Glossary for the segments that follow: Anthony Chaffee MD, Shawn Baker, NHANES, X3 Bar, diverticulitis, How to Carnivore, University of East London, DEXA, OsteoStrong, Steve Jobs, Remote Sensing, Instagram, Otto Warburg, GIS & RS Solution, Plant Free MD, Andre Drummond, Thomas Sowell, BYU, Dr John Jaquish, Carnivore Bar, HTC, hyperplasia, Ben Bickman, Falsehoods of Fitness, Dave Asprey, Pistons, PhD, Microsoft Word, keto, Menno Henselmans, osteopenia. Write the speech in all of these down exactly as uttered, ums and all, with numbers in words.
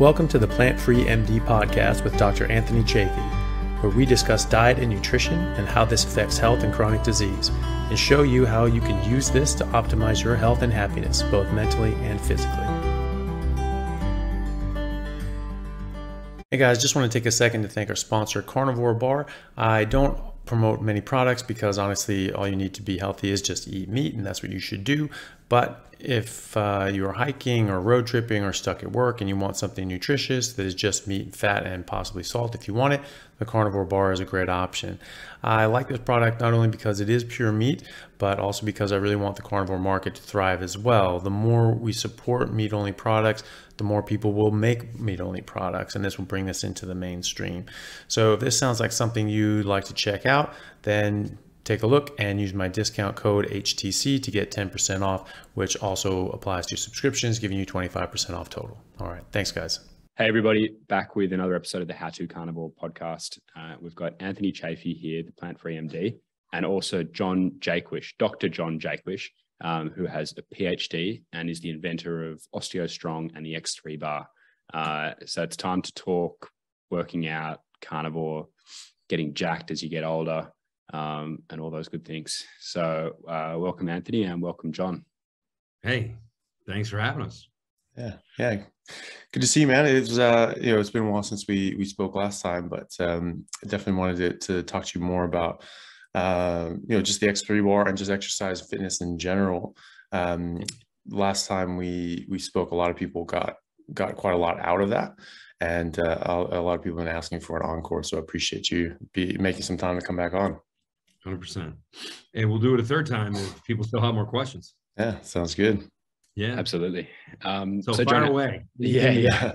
Welcome to the Plant Free M D podcast with Doctor Anthony Chaffee, where we discuss diet and nutrition and how this affects health and chronic disease, and show you how you can use this to optimize your health and happiness, both mentally and physically. Hey guys, just want to take a second to thank our sponsor, Carnivore Bar. I don't promote many products because honestly, all you need to be healthy is just eat meat, and that's what you should do. But if uh, you're hiking or road tripping or stuck at work and you want something nutritious that is just meat, fat, and possibly salt if you want it, the Carnivore Bar is a great option. I like this product not only because it is pure meat, but also because I really want the carnivore market to thrive as well. The more we support meat-only products, the more people will make meat-only products, and this will bring this into the mainstream. So if this sounds like something you'd like to check out, then take a look and use my discount code H T C to get ten percent off, which also applies to subscriptions, giving you twenty-five percent off total. All right. Thanks, guys. Hey, everybody. Back with another episode of the How to Carnivore podcast. Uh, we've got Anthony Chaffee here, the Plant Free M D, and also John Jaquish, Doctor John Jaquish, um, who has a PhD and is the inventor of OsteoStrong and the X three Bar. Uh, so it's time to talk working out, carnivore, getting jacked as you get older, um and all those good things. So uh welcome Anthony, and welcome John. Hey, thanks for having us. Yeah, yeah, good to see you, man. It's uh you know, it's been a while since we we spoke last time, but um I definitely wanted to, to talk to you more about uh you know, just the X three Bar and just exercise fitness in general. Um last time we we spoke, a lot of people got got quite a lot out of that, and uh, a lot of people have been asking for an encore, so I appreciate you be making some time to come back on. one hundred percent. And we'll do it a third time if people still have more questions. Yeah, sounds good. Yeah, absolutely. Um, so, so far John, away. Yeah, yeah.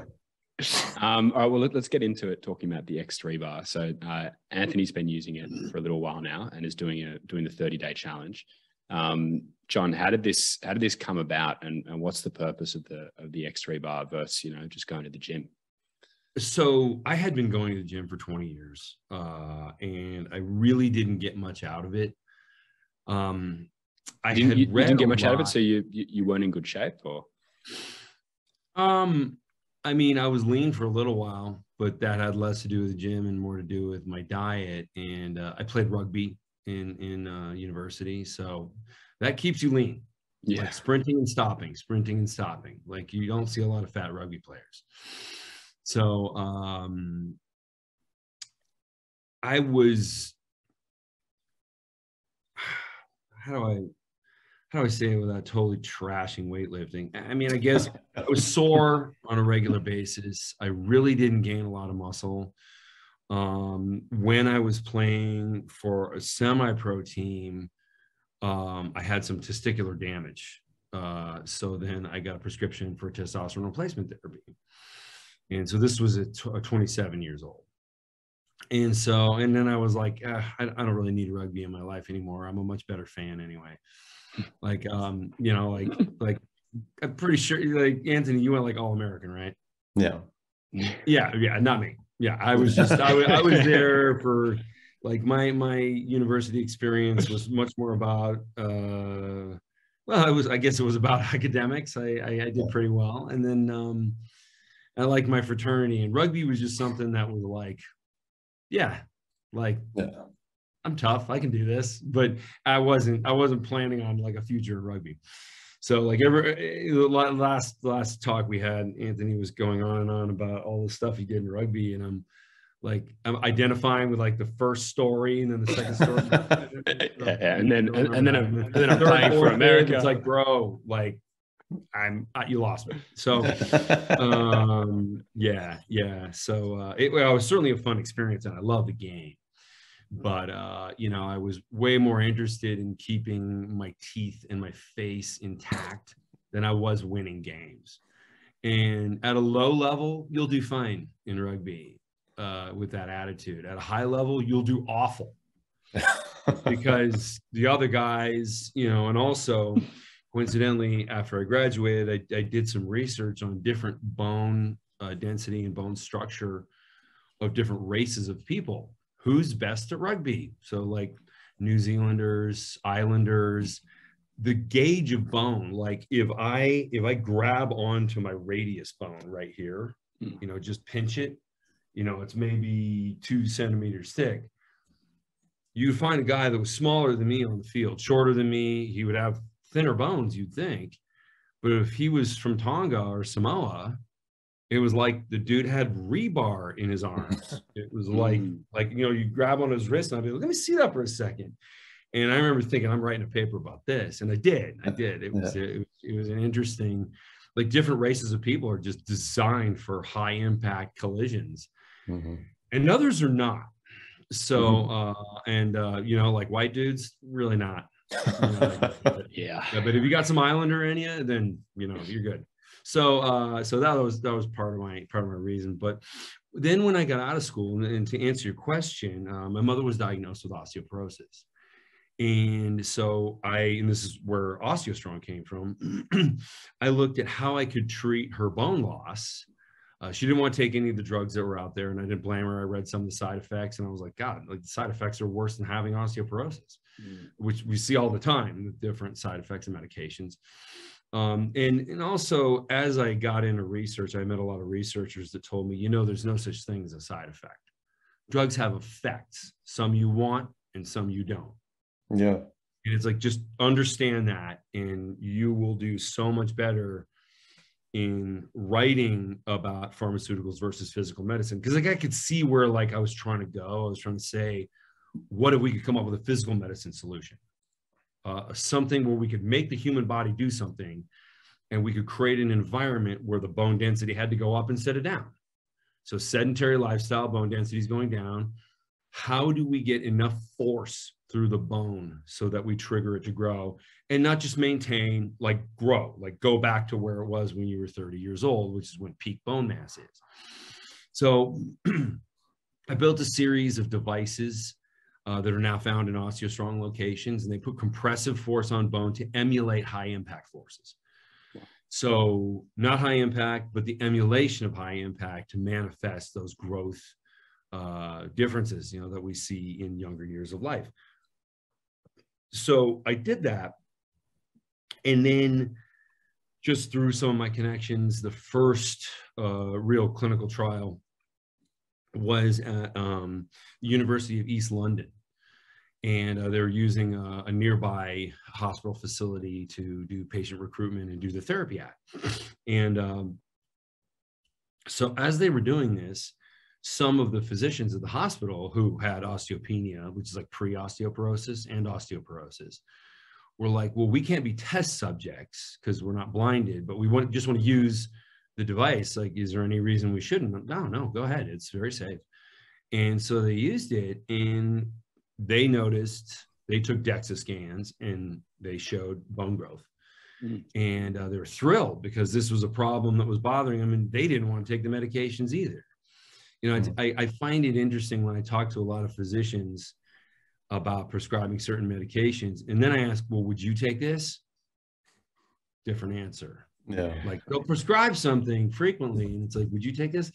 um, all right, well, let, let's get into it, talking about the X three Bar. So uh, Anthony's been using it for a little while now and is doing a doing the thirty day challenge. Um, John, how did this how did this come about, and, and what's the purpose of the of the X three Bar versus, you know, just going to the gym? So I had been going to the gym for twenty years, uh, and I really didn't get much out of it. Um, I didn't, had you, read you didn't get much lot. out of it, so you, you you weren't in good shape, or? Um, I mean, I was lean for a little while, but that had less to do with the gym and more to do with my diet. And uh, I played rugby in in uh, university, so that keeps you lean. Yeah, like sprinting and stopping, sprinting and stopping. Like, you don't see a lot of fat rugby players. So um, I was, how do I, how do I say it without totally trashing weightlifting? I mean, I guess I was sore on a regular basis. I really didn't gain a lot of muscle. Um, when I was playing for a semi-pro team, um, I had some testicular damage. Uh, so then I got a prescription for testosterone replacement therapy. And so this was at twenty-seven years old. And so, and then I was like, uh, I, I don't really need rugby in my life anymore. I'm a much better fan anyway. Like, um, you know, like, like I'm pretty sure, like, Anthony, you went like All-American, right? Yeah. Yeah. Yeah. Not me. Yeah. I was just, I, I was there for like my, my university experience was much more about, uh, well, I was, I guess it was about academics. I, I, I did pretty well. And then, um, I like my fraternity, and rugby was just something that was like, yeah, like yeah. I'm tough, I can do this, but I wasn't, I wasn't planning on like a future in rugby. So like every last, last talk we had, Anthony was going on and on about all the stuff he did in rugby. And I'm like, I'm identifying with like the first story and then the second story. yeah, yeah. And then, and, and then I'm, and then I'm playing for America. It's like, bro, like, I'm uh, you lost me. So um yeah yeah so uh it, well, it was certainly a fun experience, and I love the game, but uh you know, I was way more interested in keeping my teeth and my face intact than I was winning games. And at a low level, you'll do fine in rugby uh with that attitude. At a high level, you'll do awful because the other guys, you know. And also, coincidentally, after I graduated, I, I did some research on different bone uh, density and bone structure of different races of people. Who's best at rugby? So like New Zealanders, Islanders, the gauge of bone. Like if I, if I grab onto my radius bone right here, Mm. You know, just pinch it. You know, it's maybe two centimeters thick. You'd find a guy that was smaller than me on the field, shorter than me. He would have thinner bones, you'd think. But if he was from Tonga or Samoa, it was like the dude had rebar in his arms. It was like, mm. like, you know, you grab on his wrist and I'd be like, let me see that for a second. And I remember thinking, I'm writing a paper about this. And I did, I did. It was, yeah. it, was it was an interesting, like different races of people are just designed for high impact collisions. Mm-hmm. And others are not. So, mm-hmm. uh, and, uh, you know, like white dudes, really not. Uh, but, yeah. yeah. But if you got some Islander in you, then, you know, you're good. So, uh, so that was, that was part of my, part of my reason. But then when I got out of school, and, and to answer your question, um, my mother was diagnosed with osteoporosis. And so I, and this is where OsteoStrong came from. I looked at how I could treat her bone loss. Uh, she didn't want to take any of the drugs that were out there, and I didn't blame her. I read some of the side effects, and I was like, God, like the side effects are worse than having osteoporosis, mm. which we see all the time with different side effects and medications. Um, and, and also, as I got into research, I met a lot of researchers that told me, you know, there's no such thing as a side effect. Drugs have effects. Some you want and some you don't. Yeah. And it's like, just understand that, and you will do so much better in writing about pharmaceuticals versus physical medicine. Because like I could see where like I was trying to go. I was trying to say, what if we could come up with a physical medicine solution? Uh, something where we could make the human body do something, and we could create an environment where the bone density had to go up instead of down. So sedentary lifestyle, bone density is going down. How do we get enough force through the bone so that we trigger it to grow, and not just maintain, like grow, like go back to where it was when you were thirty years old, which is when peak bone mass is? So I built a series of devices Uh, that are now found in OsteoStrong locations, and they put compressive force on bone to emulate high impact forces. Wow. So not high impact, but the emulation of high impact to manifest those growth uh, differences, you know, that we see in younger years of life. So I did that. And then just through some of my connections, the first uh, real clinical trial was at um, University of East London. And uh, they were using a, a nearby hospital facility to do patient recruitment and do the therapy at. And um, so as they were doing this, some of the physicians at the hospital who had osteopenia, which is like pre-osteoporosis and osteoporosis, were like, well, we can't be test subjects because we're not blinded, but we want, just want to use the device. Like, is there any reason we shouldn't? No, no, go ahead. It's very safe. And so they used it, and they noticed, they took DEXA scans, and they showed bone growth. Mm. And uh, they were thrilled because this was a problem that was bothering them, and they didn't want to take the medications either. You know, mm. I, I find it interesting when I talk to a lot of physicians about prescribing certain medications, and then I ask, well, would you take this? Different answer. Yeah. Like they'll prescribe something frequently, and it's like, would you take this?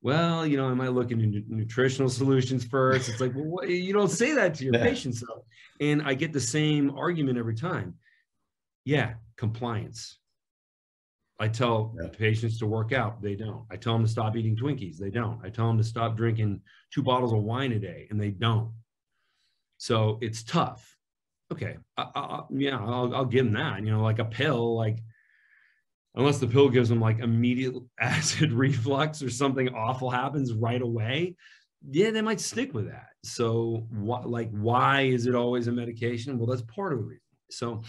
Well, you know, I might look into nutritional solutions first. It's like, well, what? You don't say that to your yeah. patients. So. And I get the same argument every time. Yeah. Compliance. I tell yeah. patients to work out. They don't. I tell them to stop eating Twinkies. They don't. I tell them to stop drinking two bottles of wine a day, and they don't. So it's tough. Okay. I, I, yeah. I'll, I'll give them that, you know, like a pill, like, unless the pill gives them like immediate acid reflux or something awful happens right away, yeah, they might stick with that. So what, like, why is it always a medication? Well, that's part of the reason. So,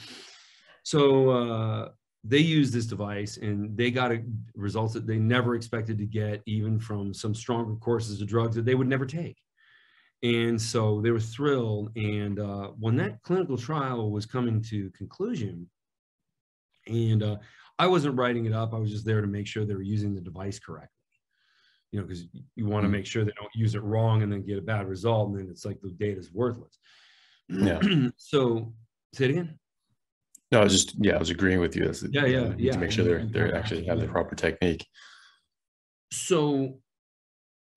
so uh, they used this device, and they got a, results that they never expected to get, even from some stronger courses of drugs that they would never take. And so they were thrilled. And uh, when that clinical trial was coming to conclusion, and uh, I wasn't writing it up. I was just there to make sure they were using the device correctly, you know, because you want to make sure they don't use it wrong and then get a bad result. And then it's like the data is worthless. Yeah. So say it again. No, I was just, yeah, I was agreeing with you. That's, yeah, yeah, you yeah. to make sure they're, they're actually have the proper technique. So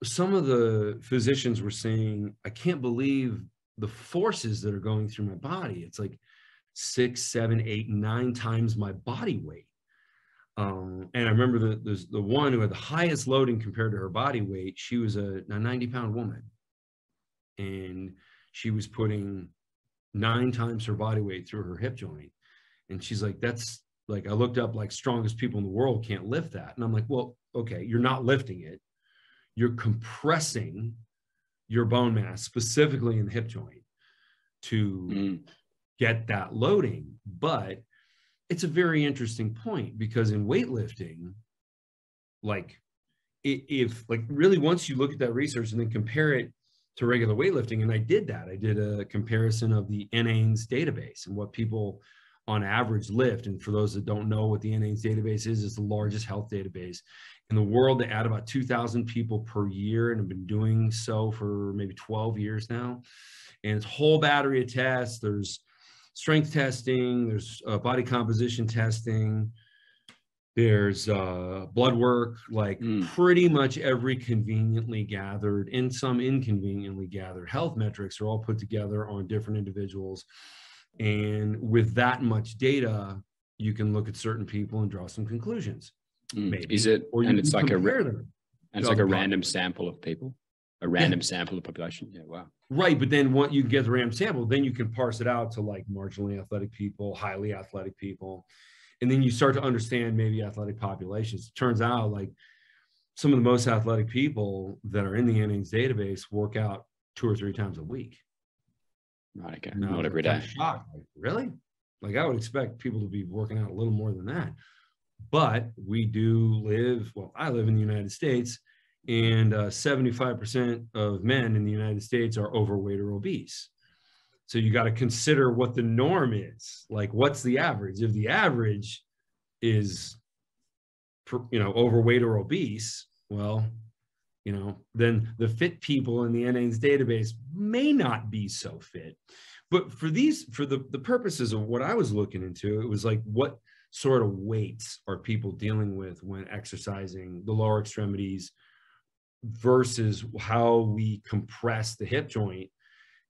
some of the physicians were saying, I can't believe the forces that are going through my body. It's like six, seven, eight, nine times my body weight. Um, and I remember the, the, the one who had the highest loading compared to her body weight, she was a ninety pound woman. And she was putting nine times her body weight through her hip joint. And she's like, that's like, I looked up like strongest people in the world can't lift that. And I'm like, well, okay, you're not lifting it. You're compressing your bone mass, specifically in the hip joint, to mm. get that loading. But it's a very interesting point, because in weightlifting, like if like really once you look at that research and then compare it to regular weightlifting, and I did that, I did a comparison of the NHANES database and what people on average lift. And for those that don't know what the NHANES database is, it's the largest health database in the world. They add about two thousand people per year and have been doing so for maybe twelve years now. And it's a whole battery of tests. There's strength testing, there's uh, body composition testing, there's uh, blood work, like mm. pretty much every conveniently gathered and some inconveniently gathered health metrics are all put together on different individuals. And with that much data, you can look at certain people and draw some conclusions. Mm. Maybe. Is it, or you and it's like a, and it's like a random sample of people. A random yeah. sample of the population. Yeah, wow. Right, but then once you get the random sample, then you can parse it out to like marginally athletic people, highly athletic people, and then you start to understand maybe athletic populations. It turns out like some of the most athletic people that are in the NHANES database work out two or three times a week. Right, okay. Now, not every day. Shocked. Like, really? Like I would expect people to be working out a little more than that. But we do live, well, I live in the United States, and uh, seventy-five percent of men in the United States are overweight or obese. So you got to consider what the norm is. Like, what's the average? If the average is, you know, overweight or obese, well, you know, then the fit people in the NHANES database may not be so fit. But for these, for the, the purposes of what I was looking into, it was like, what sort of weights are people dealing with when exercising the lower extremities, versus how we compress the hip joint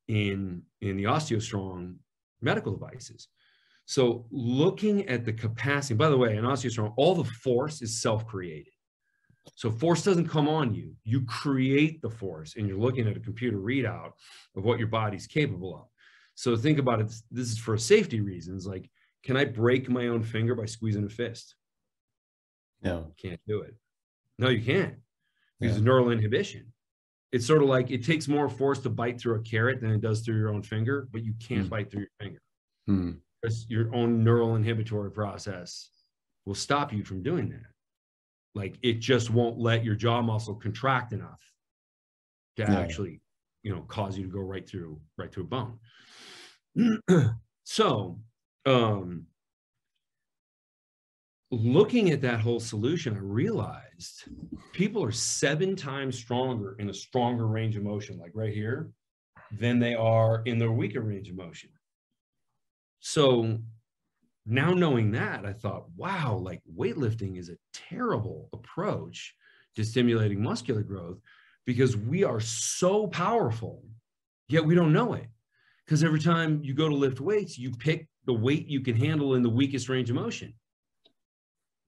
in, in the OsteoStrong medical devices. So looking at the capacity, by the way, in OsteoStrong, all the force is self-created. So force doesn't come on you. You create the force, and you're looking at a computer readout of what your body's capable of. So think about it. This is for safety reasons. Like, can I break my own finger by squeezing a fist? No. Can't do it. No, you can't. Because of neural inhibition. It's sort of like it takes more force to bite through a carrot than it does through your own finger, but you can't mm. bite through your finger. Mm. Your own neural inhibitory process will stop you from doing that. Like it just won't let your jaw muscle contract enough to yeah. actually, you know, cause you to go right through, right through a bone. So, um, looking at that whole solution, I realized people are seven times stronger in a stronger range of motion, like right here, than they are in their weaker range of motion. So now knowing that, I thought, wow, like weightlifting is a terrible approach to stimulating muscular growth, because we are so powerful, yet we don't know it. Because every time you go to lift weights, you pick the weight you can handle in the weakest range of motion.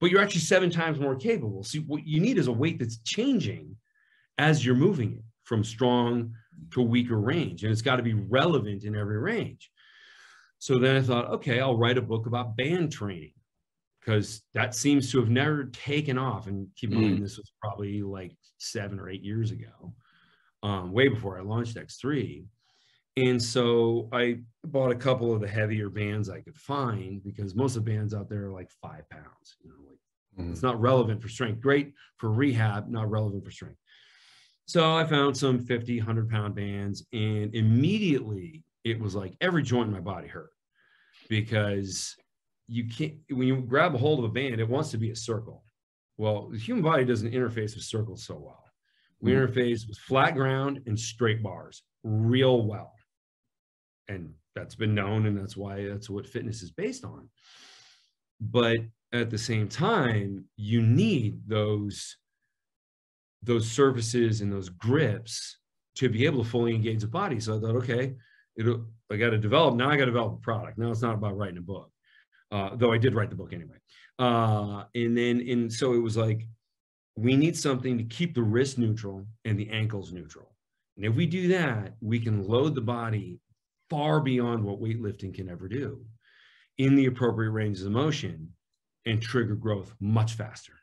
But you're actually seven times more capable. See, what you need is a weight that's changing as you're moving it from strong to weaker range. And it's got to be relevant in every range. So then I thought, okay, I'll write a book about band training, because that seems to have never taken off. And keep in mind, mm. this was probably like seven or eight years ago, um, way before I launched X three. And so I bought a couple of the heavier bands I could find, because most of the bands out there are like five pounds. You know, like mm. it's not relevant for strength. Great for rehab, not relevant for strength. So I found some fifty, one hundred pound bands, and immediately it was like every joint in my body hurt, because you can't, when you grab a hold of a band, it wants to be a circle. Well, the human body doesn't interface with circles so well. We mm. interface with flat ground and straight bars real well. And that's been known, and that's why that's what fitness is based on. But at the same time, you need those, those surfaces and those grips to be able to fully engage the body. So I thought, okay, it'll, I got to develop, now I got to develop a product. Now it's not about writing a book. uh, though I did write the book anyway. Uh, and then, and so it was like, we need something to keep the wrist neutral and the ankles neutral. And if we do that, we can load the body far beyond what weightlifting can ever do in the appropriate ranges of motion and trigger growth much faster.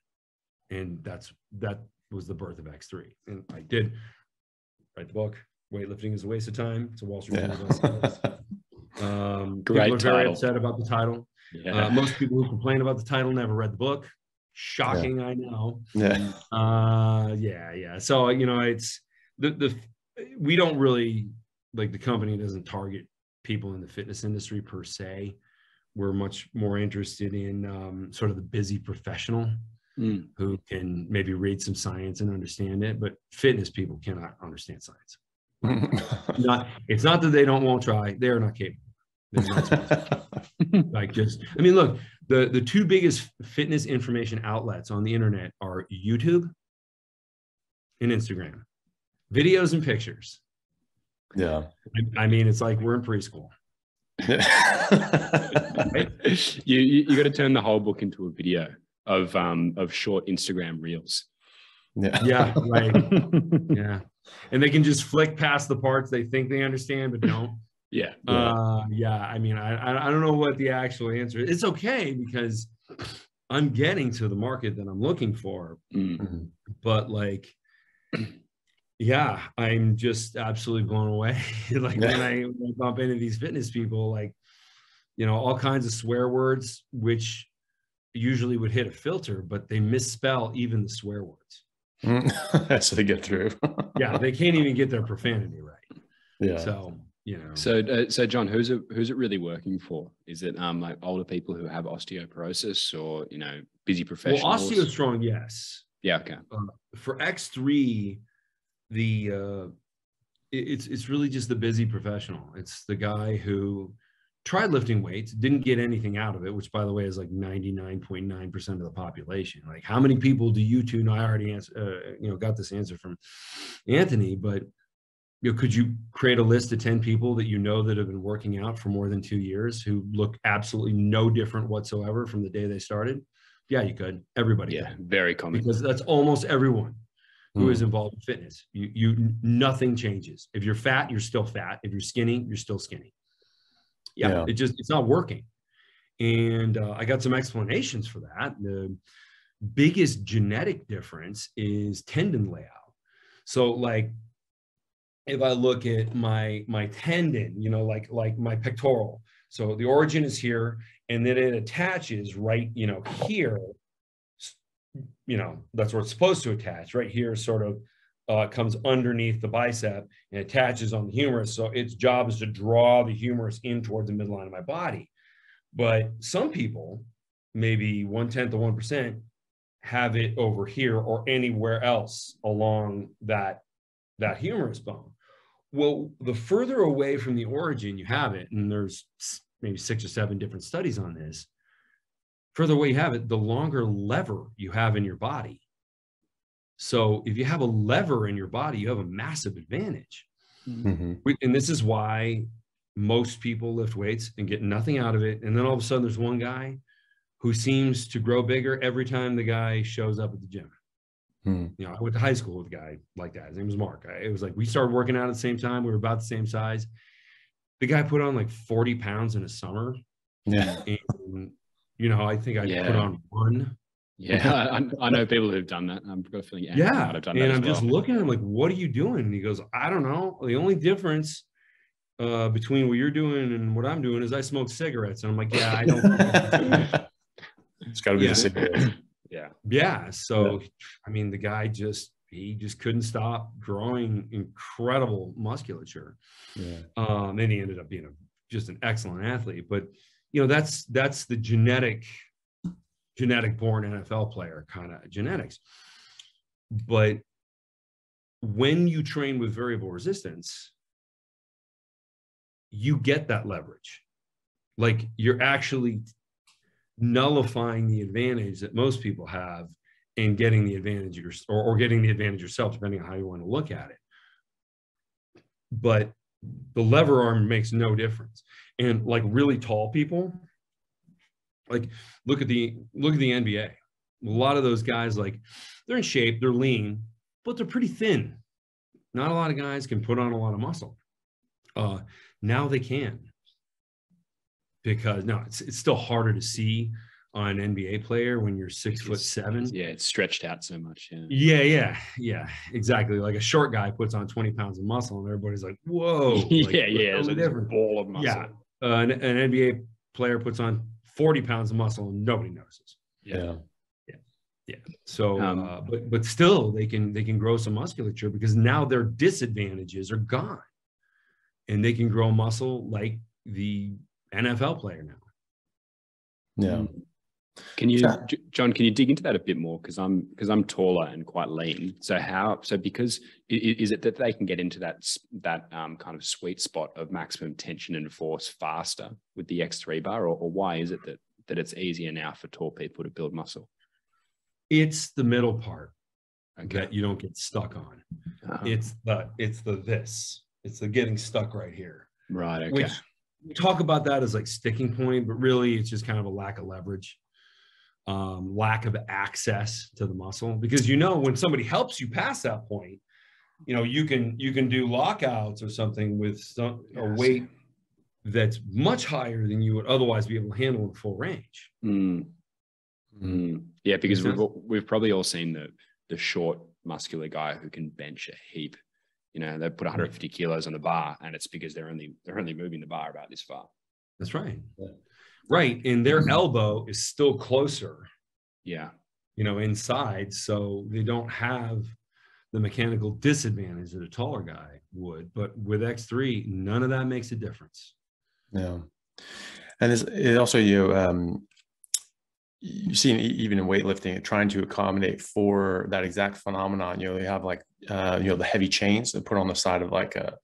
And that's, that was the birth of X three. And I did write the book, Weightlifting is a Waste of Time. It's a Wall Street Journal. Yeah. um, Great people are title. Very upset about the title. Yeah. Uh, most people who complain about the title never read the book. Shocking, yeah. I know. Yeah. Uh, yeah, yeah. So, you know, it's the, the, we don't really, like the company doesn't target people in the fitness industry per se. We're much more interested in um, sort of the busy professional mm. who can maybe read some science and understand it, but fitness people cannot understand science. not, it's not that they don't won't try, they're not capable. They're not like just, I mean, look, the, the two biggest fitness information outlets on the internet are YouTube and Instagram. Videos and pictures. Yeah. I, I mean, it's like we're in preschool. Right? You you, you got to turn the whole book into a video of um of short Instagram reels. Yeah. Yeah. Right. Yeah. And they can just flick past the parts they think they understand, but don't. Yeah. Yeah. Uh, yeah. I mean, I I don't know what the actual answer is. It's okay because I'm getting to the market that I'm looking for, mm-hmm. but like. Yeah, I'm just absolutely blown away. Like yeah. when, I, when I bump into these fitness people, like, you know, all kinds of swear words, which usually would hit a filter, but they misspell even the swear words. That's how they get through. Yeah, they can't even get their profanity right. Yeah. So, you know. So, uh, so John, who's it, who's it really working for? Is it um, like older people who have osteoporosis or, you know, busy professionals? Well, OsteoStrong, yes. Yeah, okay. Uh, for X three... The uh, it's it's really just the busy professional. It's the guy who tried lifting weights, didn't get anything out of it, which by the way is like ninety-nine point nine percent of the population. Like, how many people do you two know? I already answer, uh, you know, got this answer from Anthony, but you know, could you create a list of ten people that you know that have been working out for more than two years who look absolutely no different whatsoever from the day they started? Yeah, you could. Everybody. Yeah, could. Very common. Because that's almost everyone who is involved in fitness. You, you, nothing changes. If you're fat, you're still fat. If you're skinny, you're still skinny. Yeah, yeah. It just, it's not working. And uh, I got some explanations for that. The biggest genetic difference is tendon layout. So like, if I look at my, my tendon, you know, like, like my pectoral, so the origin is here and then it attaches right, you know, here. You know, that's where it's supposed to attach. Right here sort of uh, comes underneath the bicep and attaches on the humerus. So its job is to draw the humerus in towards the midline of my body. But some people, maybe one-tenth of one percent, have it over here or anywhere else along that, that humerus bone. Well, the further away from the origin you have it, and there's maybe six or seven different studies on this, further away you have it, the longer lever you have in your body. So if you have a lever in your body, you have a massive advantage. Mm-hmm. And this is why most people lift weights and get nothing out of it. And then all of a sudden there's one guy who seems to grow bigger every time the guy shows up at the gym. Mm. You know, I went to high school with a guy like that. His name was Mark. I, it was like, we started working out at the same time. We were about the same size. The guy put on like forty pounds in a summer. Yeah. And, you know, I think I yeah. put on one. Yeah, I, I know people who've done that. I'm feeling angry. Yeah, I've done that and I'm well. just looking at him like, what are you doing? And he goes, I don't know. The only difference uh, between what you're doing and what I'm doing is I smoke cigarettes. And I'm like, yeah, I don't. It's got to be yeah. the cigarette. Yeah. Yeah. So, yeah. I mean, the guy just, he just couldn't stop growing incredible musculature. Yeah. Um, and he ended up being a, just an excellent athlete. But you know, that's, that's the genetic, genetic born N F L player kind of genetics. But when you train with variable resistance, you get that leverage. Like, you're actually nullifying the advantage that most people have and getting the advantage your, or, or getting the advantage yourself, depending on how you want to look at it. But the lever arm makes no difference. And like really tall people, Like, look at the look at the N B A. A lot of those guys, like, they're in shape, they're lean, but they're pretty thin. Not a lot of guys can put on a lot of muscle. Uh, now they can, because no, it's it's still harder to see on an N B A player when you're six it's, foot seven. Yeah, it's stretched out so much. Yeah. yeah, yeah, yeah, exactly. Like, a short guy puts on twenty pounds of muscle, and everybody's like, "Whoa!" Like, yeah, yeah, it's like a ball of muscle. Yeah, uh, an, an N B A player puts on forty pounds of muscle, and nobody notices. Yeah. Yeah. So, um, uh, but, but still they can, they can grow some musculature, because now their disadvantages are gone and they can grow muscle like the N F L player now. Yeah. Can you, John, can you dig into that a bit more? Cause I'm, cause I'm taller and quite lean. So how, so because is it that they can get into that, that um, kind of sweet spot of maximum tension and force faster with the X three bar, or, or why is it that, that it's easier now for tall people to build muscle? It's the middle part okay. that you don't get stuck on. Uh-huh. It's the, it's the, this, it's the getting stuck right here. Right. Okay. Which, we talk about that as like sticking point, but really it's just kind of a lack of leverage, um, lack of access to the muscle, because, you know, when somebody helps you past that point, you know, you can, you can do lockouts or something with some, yes. a weight that's much higher than you would otherwise be able to handle in full range. Mm. Mm. Yeah, because we've, we've probably all seen the the short muscular guy who can bench a heap. You know, they put one hundred fifty kilos on the bar, and it's because they're only they're only moving the bar about this far. That's right, yeah. right. And their elbow is still closer. Yeah, you know, inside, so they don't have the mechanical disadvantage that a taller guy would. But with X three, none of that makes a difference. Yeah, and it's, it also you. Um, You've seen even in weightlifting, trying to accommodate for that exact phenomenon. You know, they have like, uh, you know, the heavy chains that put on the side of like a,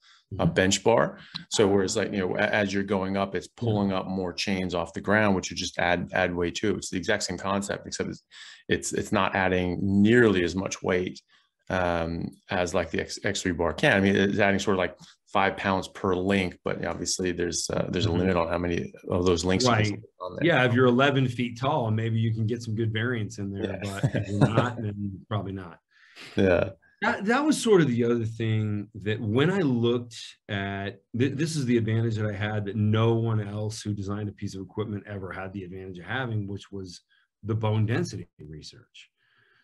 a bench bar. So whereas like, you know, as you're going up, it's pulling up more chains off the ground, which you just add, add weight to. It's the exact same concept, except it's, it's, it's not adding nearly as much weight um, as like the X, X three bar can. I mean, it's adding sort of like five pounds per link, but obviously there's uh, there's a limit on how many of those links. Right. On there. Yeah, if you're eleven feet tall, maybe you can get some good variance in there, yeah. but if you're not, then probably not. Yeah. That, that was sort of the other thing that when I looked at, th this is the advantage that I had that no one else who designed a piece of equipment ever had the advantage of having, which was the bone density research.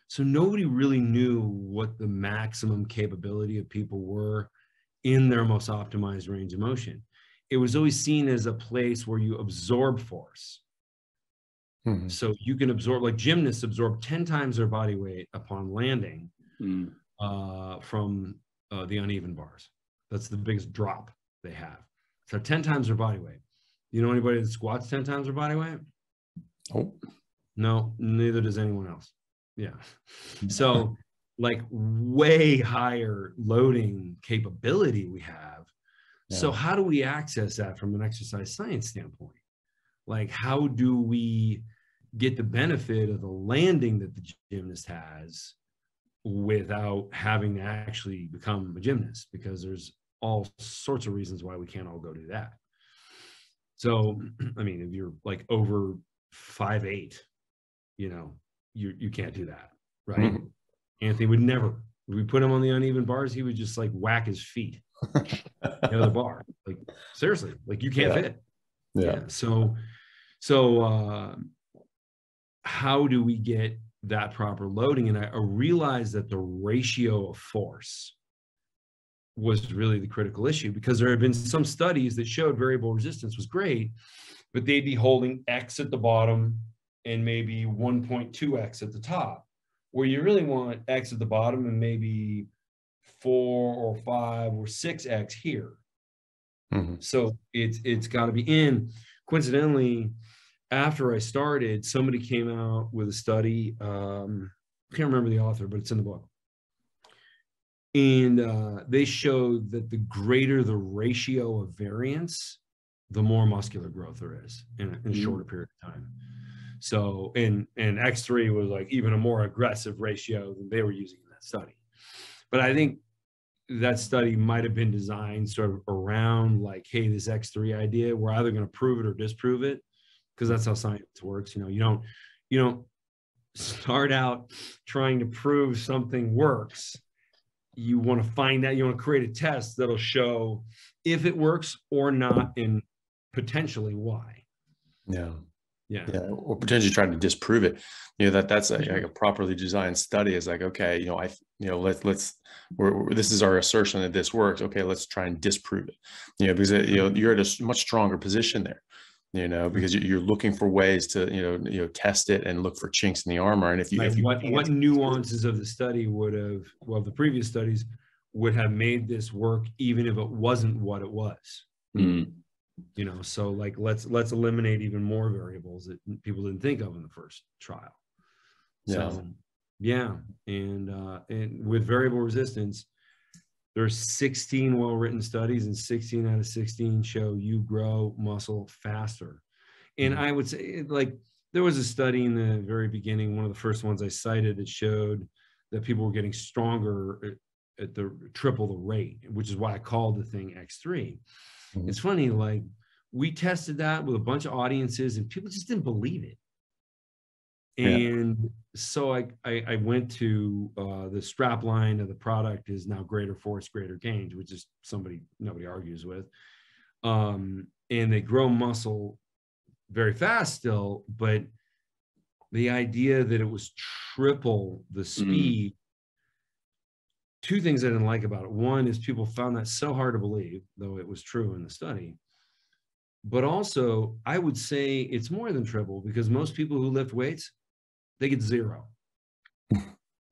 So nobody really knew what the maximum capability of people were in their most optimized range of motion. It was always seen as a place where you absorb force. Mm-hmm. So you can absorb, like gymnasts absorb ten times their body weight upon landing mm. uh, from uh, the uneven bars. That's the biggest drop they have. So ten times their body weight. You know anybody that squats ten times their body weight? Oh. No, neither does anyone else. Yeah. So like way higher loading capability we have. Yeah. So how do we access that from an exercise science standpoint? Like, how do we get the benefit of the landing that the gymnast has without having to actually become a gymnast? Because there's all sorts of reasons why we can't all go do that. So, I mean, if you're like over five, eight, you know, you, you can't do that, right? Mm-hmm. Anthony would never, if we put him on the uneven bars, he would just like whack his feet the other bar. Like, seriously, like you can't yeah. fit. Yeah. yeah. So, so uh, how do we get that proper loading? And I, I realized that the ratio of force was really the critical issue, because there have been some studies that showed variable resistance was great, but they'd be holding X at the bottom and maybe one point two X at the top, where you really want X at the bottom and maybe four or five or six X here. Mm-hmm. So it's, it's gotta be in. Coincidentally, after I started, somebody came out with a study. Um, I can't remember the author, but it's in the book. And uh, they showed that the greater the ratio of variance, the more muscular growth there is in a, in a shorter period of time. So, and, and X three was like even a more aggressive ratio than they were using in that study. But I think that study might have been designed sort of around like, hey, this X three idea, we're either going to prove it or disprove it. because that's how science works. You know, you don't, you don't start out trying to prove something works. You want to find out, you want to create a test that'll show if it works or not, and potentially why. Yeah. Yeah. yeah. Or potentially trying to disprove it. You know, that that's a, like a properly designed study is like, okay, you know, I, you know, let's, let's, we're, we're, this is our assertion that this works. Okay. Let's try and disprove it, you know, because it, you know, you're at a much stronger position there, you know, because you're looking for ways to, you know, you know, test it and look for chinks in the armor. And if you, like if you what, what nuances of the study would have, well, the previous studies would have made this work, even if it wasn't what it was. Mm. You know, so like, let's, let's eliminate even more variables that people didn't think of in the first trial. Yeah. So, yeah. And, uh, and with variable resistance, there's sixteen well-written studies, and sixteen out of sixteen show you grow muscle faster. And I would say, like, there was a study in the very beginning, one of the first ones I cited, that showed that people were getting stronger at, at the triple the rate, which is why I called the thing X three. It's funny, like we tested that with a bunch of audiences and people just didn't believe it. And yeah. so I, I, I went to uh, the strap line of the product is now greater force, greater gain, which is somebody, nobody argues with. Um, and they grow muscle very fast still, but the idea that it was triple the speed, mm. Two things I didn't like about it. One is people found that so hard to believe, though it was true in the study. But also, I would say it's more than triple, because most people who lift weights, they get zero. You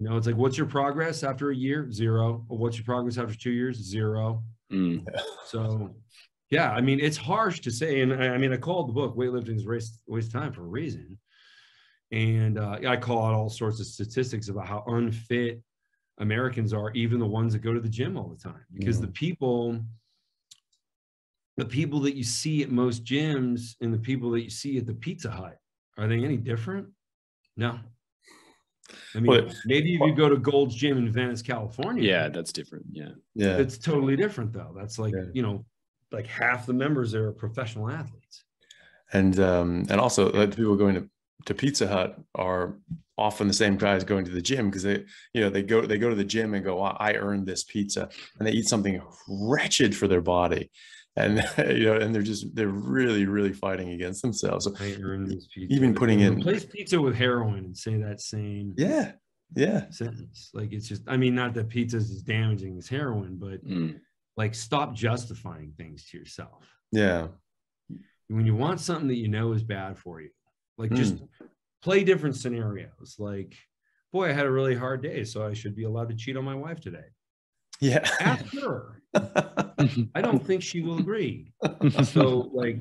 know, it's like, what's your progress after a year? Zero. Or what's your progress after two years? Zero. Mm. So, yeah, I mean, it's harsh to say. And I, I mean, I called the book Weightlifting is a Waste, waste of Time for a reason. And uh, I call out all sorts of statistics about how unfit Americans are, even the ones that go to the gym all the time, because mm. the people, the people that you see at most gyms and the people that you see at the Pizza Hut, are they any different? No. I mean, well, maybe if well, you go to Gold's Gym in Venice, California. Yeah, that's different. Yeah. Yeah. It's totally different though. That's like, yeah. you know, like half the members there are professional athletes. And, um, and also the people going to, to Pizza Hut are often the same guys going to the gym, because they, you know, they go, they go to the gym and go, I earned this pizza, and they eat something wretched for their body. And, you know, and they're just, they're really, really fighting against themselves. So even putting in replace pizza with heroin and say that same yeah, yeah. sentence. Like, it's just, I mean, not that pizza is as damaging as heroin, but mm. like, stop justifying things to yourself. Yeah. When you want something that you know is bad for you, like, just mm. play different scenarios. Like, boy, I had a really hard day, so I should be allowed to cheat on my wife today. Yeah. Ask her. I don't think she will agree. So, like,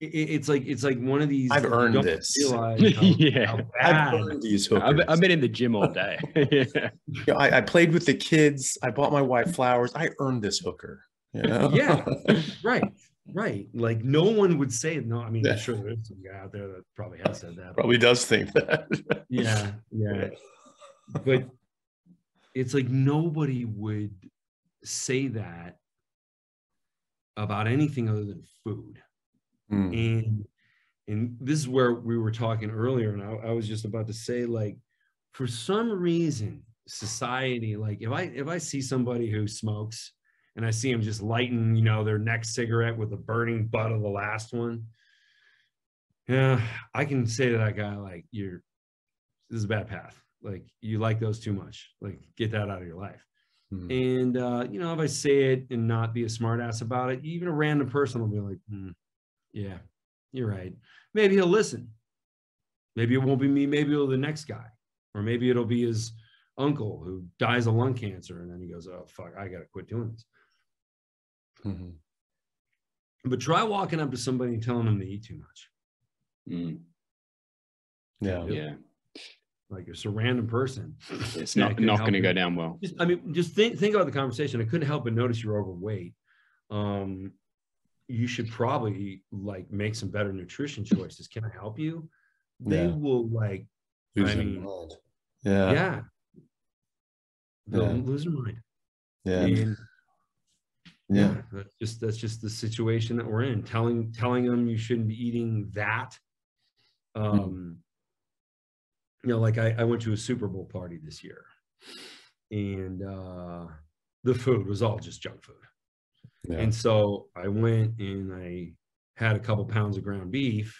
it, it's like, it's like one of these. I've earned this. How, yeah. How I've earned these hookers. I've, I've been in the gym all day. yeah. you know, I, I played with the kids. I bought my wife flowers. I earned this hooker. You know? Yeah. Right. Right. Like, no one would say no. I mean, yeah. I'm sure there's some guy out there that probably has said that. Probably does think that. yeah, yeah. But it's like, nobody would say that about anything other than food. Mm. And and this is where we were talking earlier, and I, I was just about to say, like, for some reason, society, like, if I if I see somebody who smokes, and I see them just lighting, you know, their next cigarette with the burning butt of the last one, yeah, I can say to that guy, like, you're, this is a bad path. Like, you like those too much. Like, get that out of your life. Mm-hmm. And, uh, you know, if I say it and not be a smart ass about it, even a random person will be like, mm, yeah, you're right. Maybe he'll listen. Maybe it won't be me. Maybe it'll be the next guy. Or maybe it'll be his uncle who dies of lung cancer. And then he goes, oh, fuck, I got to quit doing this. Mm-hmm. But try walking up to somebody and telling them to eat too much. Mm. Yeah, yeah. Like, it's a random person. It's not not going to go down well. Just, I mean, just think think about the conversation. I couldn't help but notice you're overweight. Um, you should probably like make some better nutrition choices. Can I help you? They yeah. will like. Lose I mean, mind. Yeah, yeah. They'll yeah. lose their mind. Yeah. And, Yeah. yeah, that's just that's just the situation that we're in. Telling telling them you shouldn't be eating that Um, you know, like I, I went to a Super Bowl party this year, and uh, the food was all just junk food. Yeah. And so I went and I had a couple pounds of ground beef,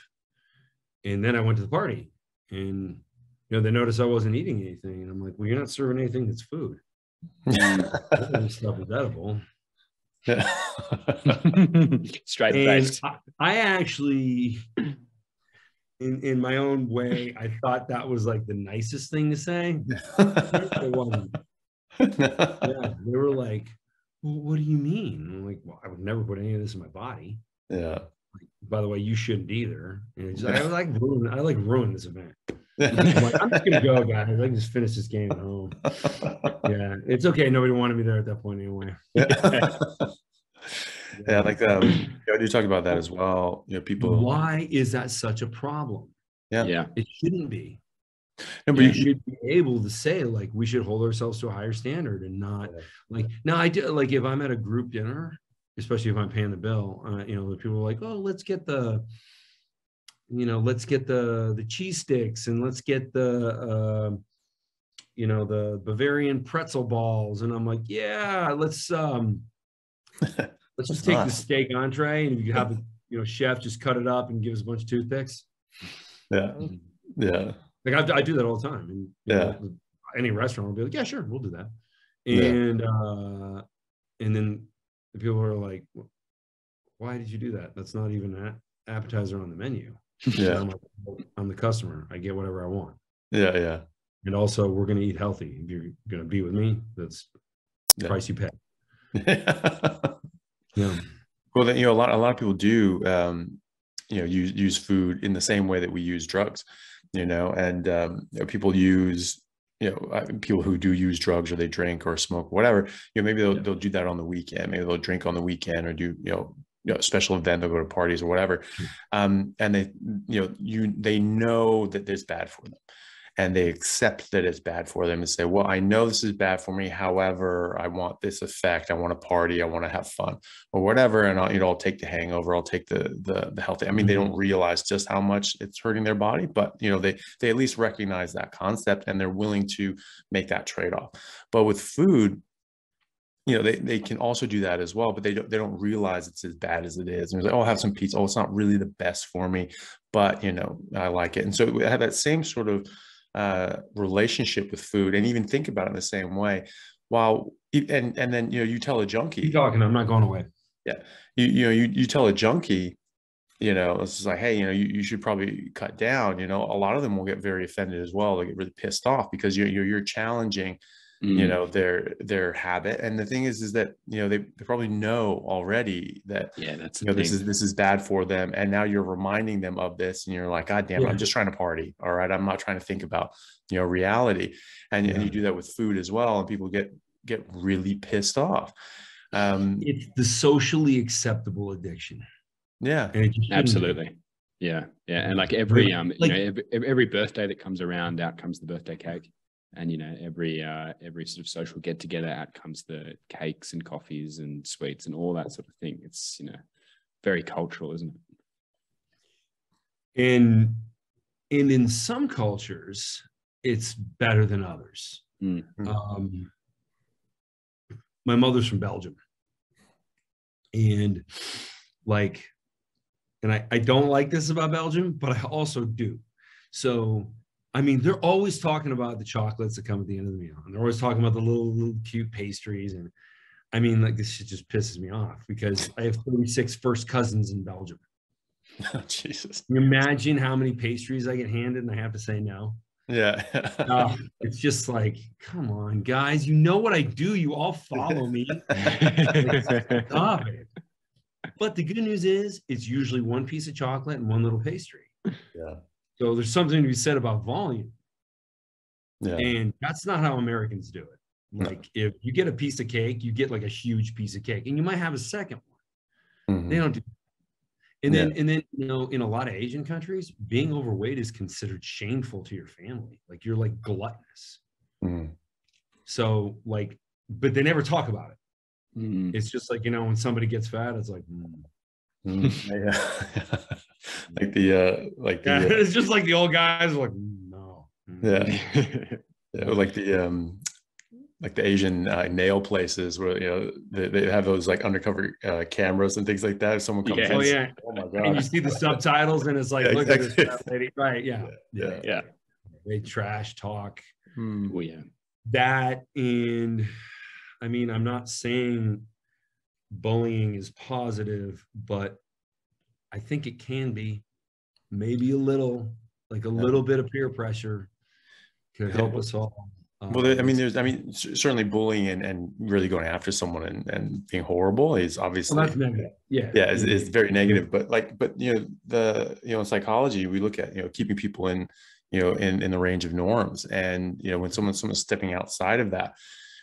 and then I went to the party, and, you know, they noticed I wasn't eating anything. And I'm like, well, you're not serving anything that's food. Stuff is edible. Straight face. I, I actually, in, in my own way, I thought that was like the nicest thing to say. It wasn't. Yeah, they were like, well, what do you mean? And I'm like, well, I would never put any of this in my body. Yeah. Like, by the way, you shouldn't either. And it's just, I like ruin, I like ruin this event. I'm like, I'm just gonna go, guys. I can just finish this game at home. Yeah, it's okay. Nobody wanted me there at that point anyway. Yeah, yeah, like um, you, know, you talked about that as well. You know, people. Why is that such a problem? Yeah, yeah, it shouldn't be. No, but you, you should be able to say, like, we should hold ourselves to a higher standard and not like. Now, I do like if I'm at a group dinner, especially if I'm paying the bill. Uh, you know, the people are like, oh, let's get the. you know, let's get the, the cheese sticks, and let's get the, uh, you know, the Bavarian pretzel balls. And I'm like, yeah, let's, um, let's just take the steak entree, and you have the, you know, chef just cut it up and give us a bunch of toothpicks. Yeah. Yeah. Like I, I do that all the time. And, yeah. Know, any restaurant will be like, yeah, sure. We'll do that. And, yeah. uh, and then the people are like, why did you do that? That's not even an appetizer on the menu. Yeah, I'm, like, I'm the customer. I get whatever I want. Yeah, yeah. And also, we're going to eat healthy. If you're going to be with me, that's the yeah. price you pay. Yeah. Well, then, you know, a lot, a lot of people do, um, you know, use use food in the same way that we use drugs. You know, and um, you know, people use, you know, people who do use drugs or they drink or smoke, whatever. You know, maybe they'll yeah. they'll do that on the weekend. Maybe they'll drink on the weekend or do, you know. You know, special event, they'll go to parties or whatever. Um, and they, you know, you, they know that it's bad for them, and they accept that it's bad for them and say, well, I know this is bad for me. However, I want this effect. I want to party. I want to have fun or whatever. And I'll, you know, I'll take the hangover. I'll take the, the, the healthy. I mean, they don't realize just how much it's hurting their body, but you know, they, they at least recognize that concept, and they're willing to make that trade-off. But with food, you know, they, they can also do that as well, but they don't, they don't realize it's as bad as it is. And it's like, oh, I'll have some pizza. Oh, it's not really the best for me, but you know, I like it. And so we have that same sort of uh, relationship with food, and even think about it in the same way. While, and, and then, you know, you tell a junkie. Keep talking, I'm not going away. Yeah. You, you know, you, you tell a junkie, you know, it's just like, hey, you know, you, you should probably cut down. You know, a lot of them will get very offended as well. They get really pissed off because you're, you're, you're challenging, you know, their their habit. And the thing is is that, you know, they, they probably know already that, yeah, that's, you know, this is this is bad for them, and now you're reminding them of this, and you're like, god damn it, yeah. I'm just trying to party, all right, I'm not trying to think about, you know, reality. And, yeah. and you do that with food as well, and people get get really pissed off. Um it's the socially acceptable addiction. Yeah, absolutely. Yeah, yeah. And like every um like, you know, every, every birthday that comes around, out comes the birthday cake. And, you know, every uh, every sort of social get together, out comes the cakes and coffees and sweets and all that sort of thing. It's, you know, very cultural, isn't it? And, and in some cultures, it's better than others. Mm-hmm. Um, my mother's from Belgium. And like, and I, I don't like this about Belgium, but I also do. So, I mean, they're always talking about the chocolates that come at the end of the meal, and they're always talking about the little, little cute pastries. And I mean, like, this shit just pisses me off because I have thirty-six first cousins in Belgium. Oh, Jesus. Can you imagine how many pastries I get handed and I have to say no? Yeah. uh, it's just like, come on, guys, you know what I do. You all follow me. Stop it. But the good news is it's usually one piece of chocolate and one little pastry. Yeah. So there's something to be said about volume. Yeah. And that's not how Americans do it. Like no. If you get a piece of cake, you get like a huge piece of cake, and you might have a second one. Mm-hmm. They don't do that. And yeah. then, and then, you know, in a lot of Asian countries, being overweight is considered shameful to your family. Like you're like gluttonous. Mm-hmm. So like, but they never talk about it. Mm-hmm. It's just like, you know, when somebody gets fat, it's like, mm. Mm, yeah. Like the uh like the, yeah, it's just like the old guys like no yeah, yeah like the um like the Asian uh, nail places where you know they, they have those like undercover uh, cameras and things like that. If someone comes yeah, in, oh, yeah. oh my god, and you see the subtitles and it's like yeah, look exactly. at this fat lady. right yeah. yeah yeah yeah they trash talk. mm. Well, yeah, that, and I mean, I'm not saying bullying is positive, but I think it can be, maybe a little, like a little bit of peer pressure could help us all. Um, well, I mean, there's, I mean, certainly bullying and, and really going after someone and, and being horrible is obviously, well, that's negative. yeah, yeah, it's, it's very negative, but like, but you know, the, you know, in psychology, we look at, you know, keeping people in, you know, in, in the range of norms. And, you know, when someone, someone's stepping outside of that,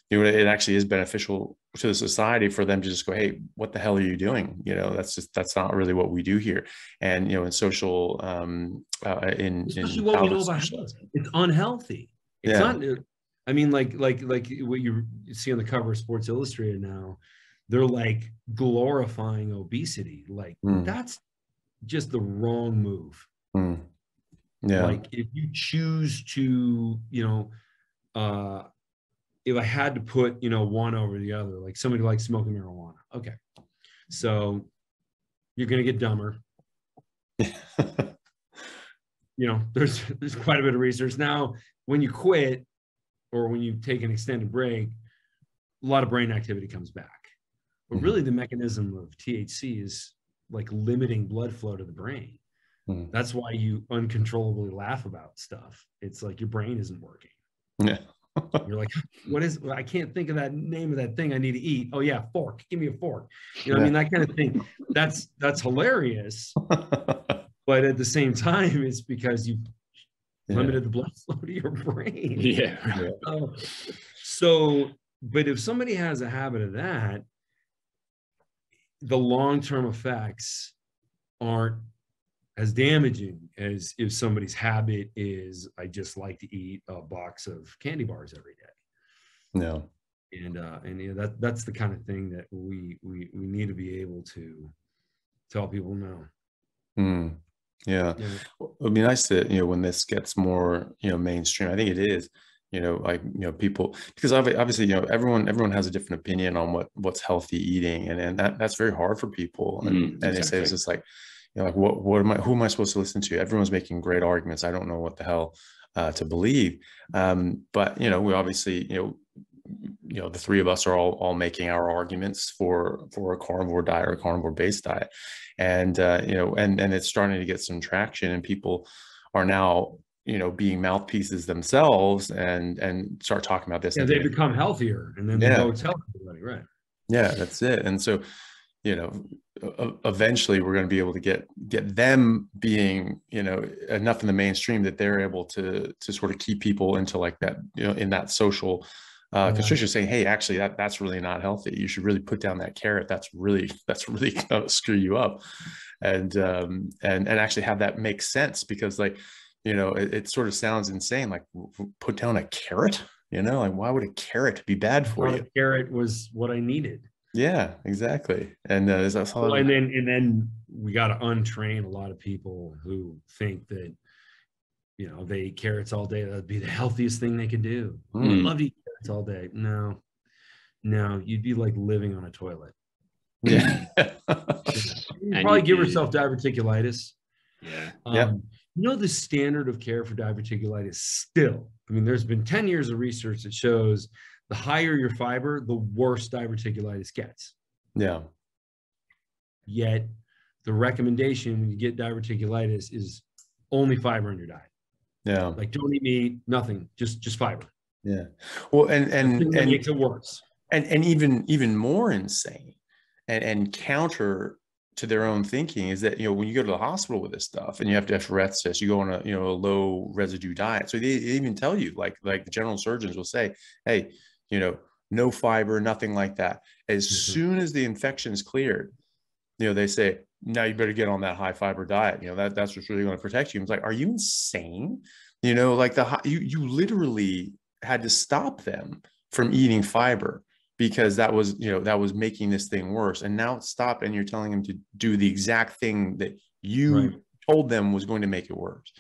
you know, it actually is beneficial to the society for them to just go, hey, what the hell are you doing? You know, that's just, that's not really what we do here. And, you know, in social, um, uh, in, especially in what we know about health, it's unhealthy. It's yeah. not, I mean, like, like, like what you see on the cover of Sports Illustrated now, they're like glorifying obesity. Like mm. that's just the wrong move. Mm. Yeah. Like if you choose to, you know, uh, if I had to put, you know, one over the other, like somebody likes smoking marijuana. Okay. So you're going to get dumber. you know, there's, there's quite a bit of research. Now, when you quit or when you take an extended break, a lot of brain activity comes back, but really the mechanism of T H C is like limiting blood flow to the brain. Mm. That's why you uncontrollably laugh about stuff. It's like your brain isn't working. Yeah. You're like, what is, I can't think of that name of that thing I need to eat. Oh yeah. Fork. Give me a fork. You know yeah. what I mean? That kind of thing. That's, that's hilarious. But at the same time, it's because you've yeah. limited the blood flow to your brain. Yeah. yeah. So, so, but if somebody has a habit of that, the long-term effects aren't as damaging as if somebody's habit is, I just like to eat a box of candy bars every day. No. And, uh, and you know, that, that's the kind of thing that we, we, we need to be able to tell people no. Mm. Yeah. yeah. Well, it'd be nice to, you know, when this gets more, you know, mainstream, I think it is, you know, like, you know, people, because obviously, you know, everyone, everyone has a different opinion on what, what's healthy eating. And, and that, that's very hard for people. And, mm, and exactly. they say, it's just like, you know, like what, what am I, who am I supposed to listen to? Everyone's making great arguments. I don't know what the hell uh, to believe. Um, but, you know, we obviously, you know, you know, the three of us are all, all making our arguments for, for a carnivore diet or a carnivore based diet. And, uh, you know, and, and it's starting to get some traction and people are now, you know, being mouthpieces themselves and, and start talking about this. Yeah, and they, they become healthier and then yeah. they go tell everybody, right? Yeah, that's it. And so, you know, eventually we're going to be able to get get them being, you know, enough in the mainstream that they're able to to sort of keep people into like that, you know, in that social uh, yeah. constriction, saying, hey, actually, that that's really not healthy. You should really put down that carrot. That's really that's really going to screw you up, and um, and and actually have that make sense, because like, you know, it, it sort of sounds insane. Like, put down a carrot, you know, like why would a carrot be bad for you? A carrot was what I needed. Yeah, exactly. And uh, is that well, and then and then we got to untrain a lot of people who think that, you know, they eat carrots all day. That'd be the healthiest thing they could do. Mm. I'd love to eat carrots all day. No, no, you'd be like living on a toilet. Yeah, you'd probably you give did. yourself diverticulitis. Yeah, um, yeah. You know, the standard of care for diverticulitis still. I mean, there's been ten years of research that shows. The higher your fiber, the worse diverticulitis gets. Yeah. Yet the recommendation when you get diverticulitis is only fiber in your diet. Yeah. Like don't eat meat, nothing, just just fiber. Yeah. Well, and and, and that makes it worse. And and even even more insane and, and counter to their own thinking is that, you know, when you go to the hospital with this stuff and you have to have Tourette's test, you go on a, you know, a low residue diet. So they even tell you, like like the general surgeons will say, hey, you know, no fiber, nothing like that. As mm-hmm. soon as the infection is cleared, you know, they say, now you better get on that high fiber diet. You know, that, that's what's really going to protect you. It's like, are you insane? You know, like the, you, you literally had to stop them from eating fiber because that was, you know, that was making this thing worse. And now it's stopped, and you're telling them to do the exact thing that you right. told them was going to make it worse.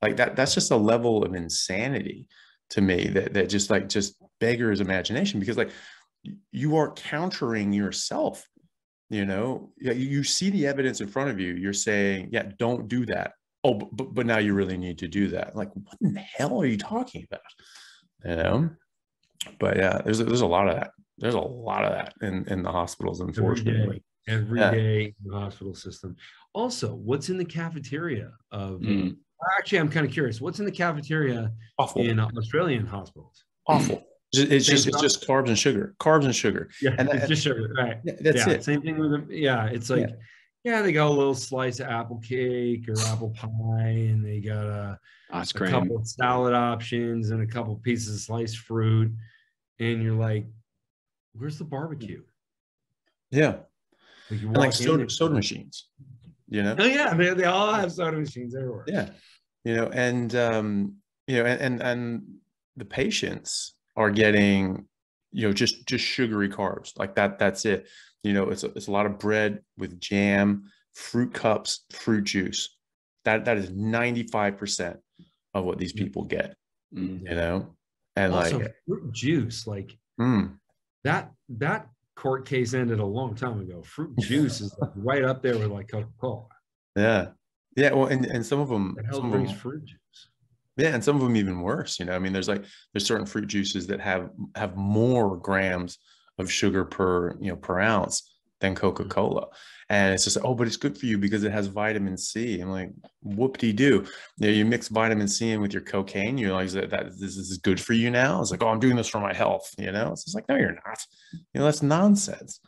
Like that, that's just a level of insanity to me that, that just like, just beggars imagination, because like you are countering yourself, you know, you, you see the evidence in front of you. You're saying, yeah, don't do that. Oh, but, but now you really need to do that. Like, what in the hell are you talking about? You know, but yeah, there's, there's a lot of that. There's a lot of that in, in the hospitals, unfortunately. Every day, every yeah. day in the hospital system. Also, what's in the cafeteria of, mm. actually, I'm kind of curious, what's in the cafeteria Awful. in Australian hospitals? Awful. It's just, it's just carbs and sugar, carbs and sugar. Yeah, and that, it's just sugar, right. That's yeah, it. Same thing with them. Yeah, it's like, yeah. yeah, they got a little slice of apple cake or apple pie, and they got a, a couple of salad options and a couple pieces of sliced fruit. And you're like, where's the barbecue? Yeah. Like, and like soda, soda machines, you know? Oh, yeah, they, they all have soda machines everywhere. Yeah. You know, and, um, you know, and, and, and the patients are getting, you know, just, just sugary carbs like that. That's it. You know, it's a, it's a lot of bread with jam, fruit cups, fruit juice. That, that is ninety-five percent of what these people get, mm-hmm. you know? And also, like fruit juice, like mm. that, that court case ended a long time ago. Fruit juice is like right up there with like Coca-Cola. Yeah. Yeah. Well, and, and some of them, the hell some brings of them fruit juice. Yeah. And some of them even worse, you know, I mean, there's like, there's certain fruit juices that have, have more grams of sugar per, you know, per ounce than Coca-Cola. And it's just, oh, but it's good for you because it has vitamin C. I'm like, whoop-de-doo. You know, you mix vitamin C in with your cocaine. You're like, that, that this is good for you now. It's like, oh, I'm doing this for my health. You know, it's just like, no, you're not. You know, that's nonsense.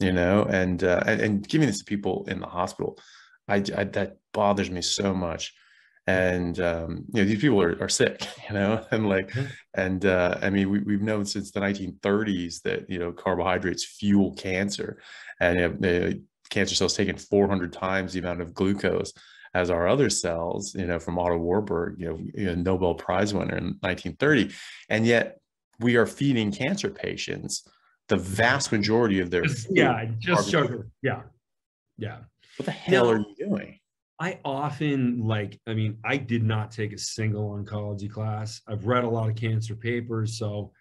You know, and uh, and, and giving this to people in the hospital, I, I that bothers me so much. And, um, you know, these people are, are sick, you know, and like, and, uh, I mean, we, we've known since the nineteen thirties that, you know, carbohydrates fuel cancer, and you know, uh, cancer cells taking four hundred times the amount of glucose as our other cells, you know, from Otto Warburg, you know, you know, Nobel Prize winner in nineteen thirty. And yet we are feeding cancer patients the vast majority of their, yeah, just sugar. Yeah. Yeah. What the hell now, are you doing? I often like, I mean, I did not take a single oncology class. I've read a lot of cancer papers. So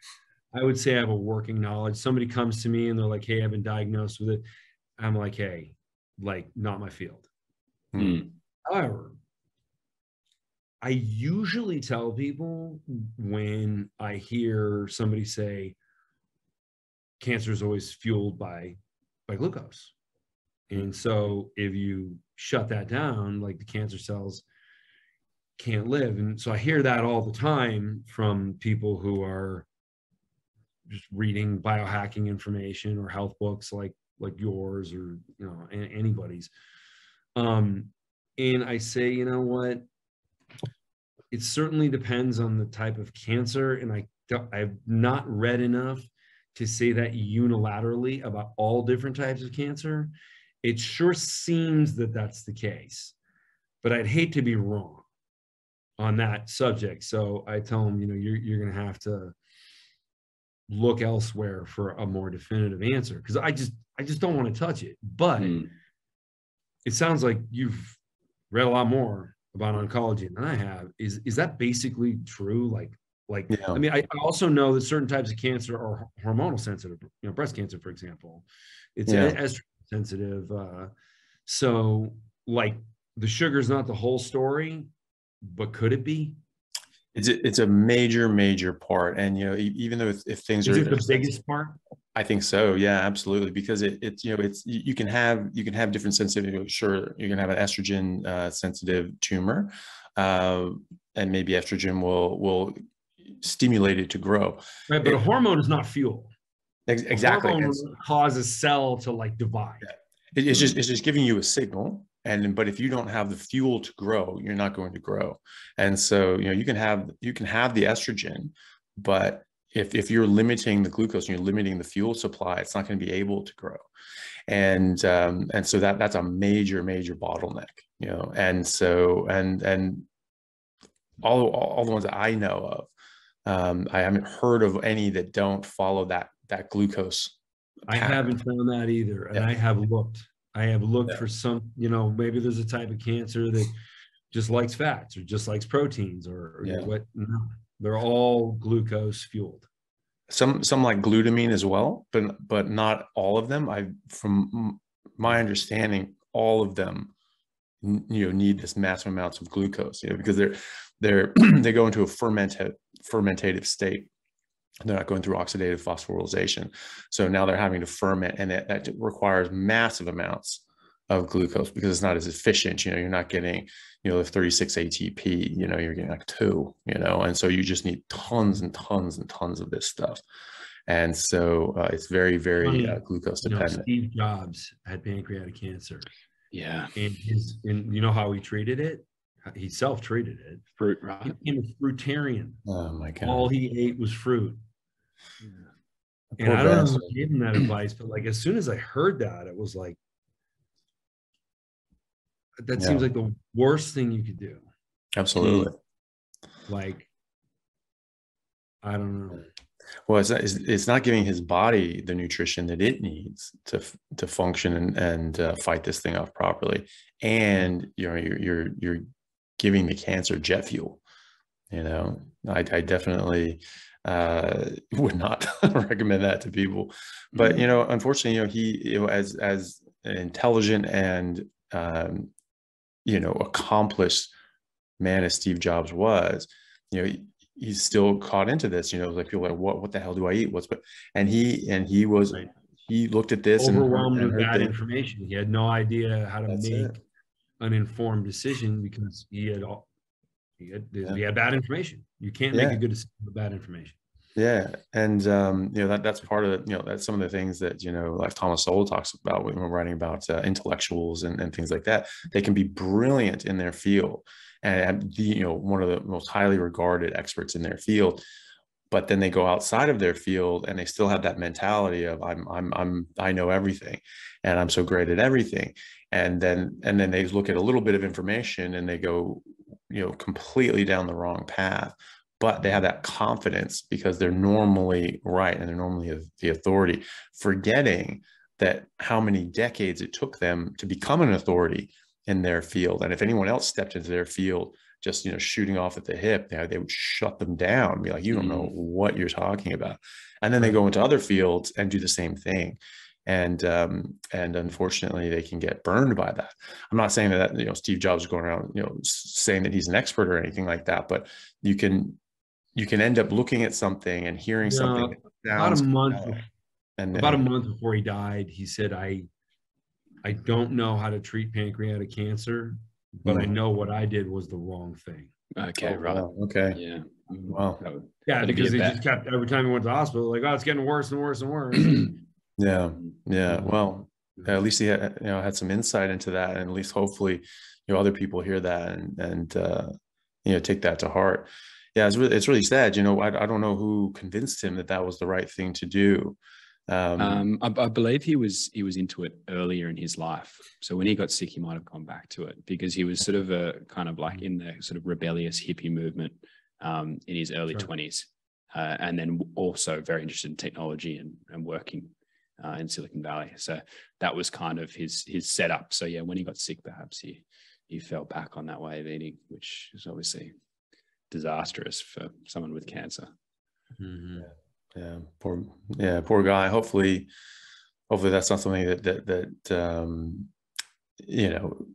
I would say I have a working knowledge. Somebody comes to me and they're like, hey, I've been diagnosed with it. I'm like, hey, like not my field. Hmm. However, I usually tell people when I hear somebody say cancer is always fueled by, by glucose. And so if you shut that down, like the cancer cells can't live. And so I hear that all the time from people who are just reading biohacking information or health books like, like yours or, you know, anybody's. Um, and I say, you know what, it certainly depends on the type of cancer. And I, I've not read enough to say that unilaterally about all different types of cancer. It sure seems that that's the case, but I'd hate to be wrong on that subject. So I tell them, you know, you're, you're going to have to look elsewhere for a more definitive answer, because I just, I just don't want to touch it. But mm. it sounds like you've read a lot more about oncology than I have. Is, is that basically true? Like, like, yeah. I mean, I also know that certain types of cancer are hormonal sensitive, you know, breast cancer, for example, it's yeah. estrogen sensitive. Uh, so like the sugar is not the whole story, but could it be? It's a, it's a major, major part. And, you know, even though if, if things is are it the biggest part, I think so. Yeah, absolutely. Because it, it's, you know, it's, you can have, you can have different sensitivity. Sure. You can have an estrogen uh, sensitive tumor uh, and maybe estrogen will, will, stimulated to grow, right? But it, a hormone is not fuel. Ex exactly, cause a cell to like divide. It, it's just it's just giving you a signal, and but if you don't have the fuel to grow, you're not going to grow. And so you know you can have you can have the estrogen, but if if you're limiting the glucose and you're limiting the fuel supply, it's not going to be able to grow. And um, and so that that's a major major bottleneck, you know. And so and and all all, all the ones that I know of. Um, I haven't heard of any that don't follow that that glucose. Pattern. I haven't found that either. And yeah. I have looked, I have looked yeah. for some, you know, maybe there's a type of cancer that just likes fats or just likes proteins or, or yeah. what. No, they're all glucose fueled. Some, some like glutamine as well, but, but not all of them. I, from my understanding, all of them, you know, need this massive amounts of glucose, you know, because they're, they're, they go into a fermented fermentative state. They're not going through oxidative phosphorylation. So now they're having to ferment, and that, that requires massive amounts of glucose because it's not as efficient. You know, you're not getting, you know, the thirty-six A T P, you know, you're getting like two, you know, and so you just need tons and tons and tons of this stuff. And so uh, it's very, very uh, glucose dependent. You know, Steve Jobs had pancreatic cancer. Yeah. And, his, and you know how he treated it? He self-treated it. Fruit, right? He became a fruitarian. Oh my God. All he ate was fruit. Yeah. And I don't know who gave him that advice, but like, as soon as I heard that, it was like, that yeah. seems like the worst thing you could do. Absolutely. Like, I don't know. Well, it's not, it's, it's not giving his body the nutrition that it needs to to function and, and uh, fight this thing off properly. And you know, you're you're you're giving the cancer jet fuel. You know, I, I definitely uh, would not recommend that to people. But you know, unfortunately, you know, he you know, as as an intelligent and um, you know, accomplished man as Steve Jobs was, you know. He's still caught into this, you know, like people are like, what, what the hell do I eat? What's, but, and he, and he was, right. he looked at this overwhelmed and, and with bad things. Information. He had no idea how to That's make it. an informed decision because he had all, he had, yeah. he had bad information. You can't yeah. make a good decision with bad information. Yeah. And, um, you know, that, that's part of it. You know, that's some of the things that, you know, like Thomas Sowell talks about when we're writing about uh, intellectuals and, and things like that. They can be brilliant in their field and, the, you know, one of the most highly regarded experts in their field, but then they go outside of their field and they still have that mentality of I'm, I'm, I'm, I know everything and I'm so great at everything. And then, and then they look at a little bit of information and they go, you know, completely down the wrong path. But they have that confidence because they're normally right and they're normally the authority, forgetting that how many decades it took them to become an authority in their field. And if anyone else stepped into their field, just, you know, shooting off at the hip, they, they would shut them down and be like, you don't know what you're talking about. And then they go into other fields and do the same thing. And, um, and unfortunately they can get burned by that. I'm not saying that, you know, Steve Jobs is going around, you know, saying that he's an expert or anything like that, but you can, you can end up looking at something and hearing yeah, something. About a month, and about then, a month before he died, he said, I, I don't know how to treat pancreatic cancer, but mm-hmm. I know what I did was the wrong thing. Okay. Oh, right. Wow. Okay. Yeah. Wow. Would, yeah. Because be he bad. just kept, every time he went to the hospital, like, oh, it's getting worse and worse and worse. Yeah. Yeah. Well, at least he had, you know, had some insight into that, and at least hopefully, you know, other people hear that and, and, uh, you know, take that to heart. Yeah. It's really, it's really sad. You know, I, I don't know who convinced him that that was the right thing to do. Um, um, I, I believe he was he was into it earlier in his life. So when he got sick, he might have gone back to it because he was sort of a kind of like in the sort of rebellious hippie movement um, in his early twenties, sure. uh, and then also very interested in technology and, and working uh, in Silicon Valley. So that was kind of his his setup. So yeah, when he got sick, perhaps he he fell back on that way of eating, which is obviously disastrous for someone with cancer. Mm-hmm. Yeah, poor, yeah, poor guy. Hopefully, hopefully that's not something that that that um, you know,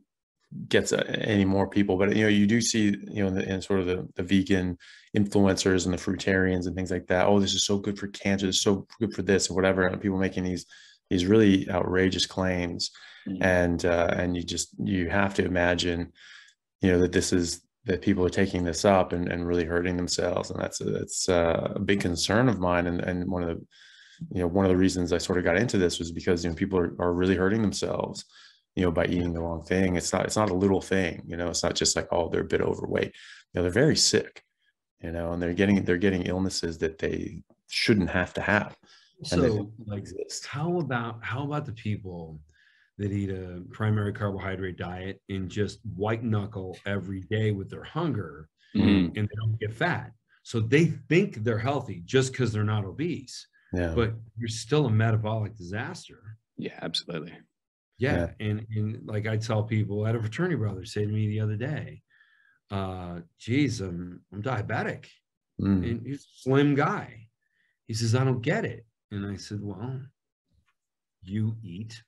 gets any more people. But you know, you do see, you know, in, the, in sort of the, the vegan influencers and the fruitarians and things like that. Oh, this is so good for cancer. It's so good for this or whatever. And people making these these really outrageous claims, mm-hmm. and uh, and you just you have to imagine, you know, that this is. that people are taking this up and, and really hurting themselves. And that's, a, that's a big concern of mine. And, and one of the, you know, one of the reasons I sort of got into this was because, you know, people are, are really hurting themselves, you know, by eating the wrong thing. It's not, it's not a little thing, you know, it's not just like, oh, they're a bit overweight. You know, they're very sick, you know, and they're getting, they're getting illnesses that they shouldn't have to have. So like, how about, how about the people that eat a primary carbohydrate diet and just white knuckle every day with their hunger, mm. and they don't get fat? So they think they're healthy just because they're not obese. yeah. but you're still a metabolic disaster. Yeah, absolutely. Yeah. yeah. And, and like I tell people, I had a fraternity brother say to me the other day, uh, geez, I'm, I'm diabetic. Mm. And he's a slim guy. He says, I don't get it. And I said, well, you eat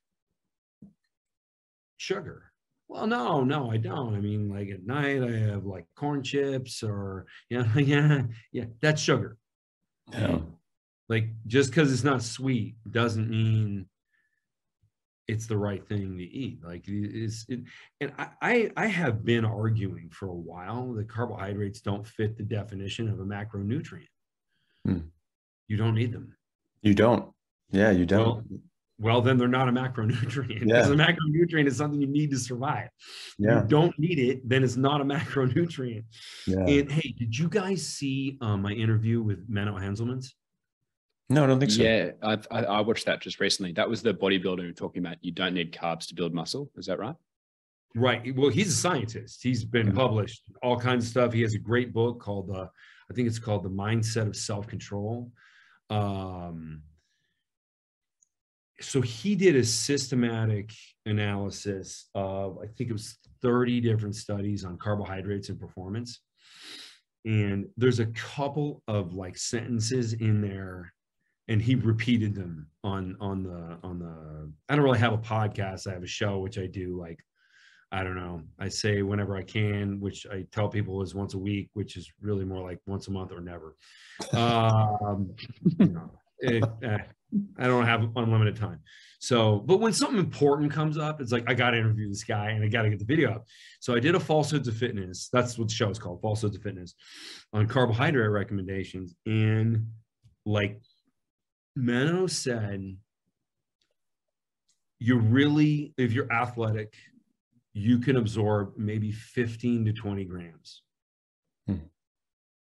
sugar. Well, no, no, I don't. I mean, like at night I have like corn chips or, you know, yeah, yeah, that's sugar. Yeah. Like just because it's not sweet doesn't mean it's the right thing to eat. Like it's, it, and I, I, I have been arguing for a while that carbohydrates don't fit the definition of a macronutrient. Hmm. You don't need them. You don't. Yeah, you don't. Well, Well, then they're not a macronutrient. Yeah. Because a macronutrient is something you need to survive. Yeah. If you don't need it, then it's not a macronutrient. Yeah. And hey, did you guys see um, my interview with Menno Henselmans? No, I don't think so. Yeah, I, I, I watched that just recently. That was the bodybuilder who was talking about you don't need carbs to build muscle. Is that right? Right. Well, he's a scientist. He's been yeah. published all kinds of stuff. He has a great book called, uh, I think it's called The Mindset of Self-Control. Um, So he did a systematic analysis of, I think it was thirty different studies on carbohydrates and performance. And there's a couple of like sentences in there and he repeated them on, on the, on the, I don't really have a podcast. I have a show, which I do like, I don't know. I say whenever I can, which I tell people is once a week, which is really more like once a month or never. Um, you know, it, uh, I don't have unlimited time. So, but when something important comes up, it's like, I got to interview this guy and I got to get the video up. So I did a Falsehoods of Fitness. That's what the show is called, Falsehoods of Fitness, on carbohydrate recommendations. And like Menno said, you really, if you're athletic, you can absorb maybe fifteen to twenty grams. Hmm.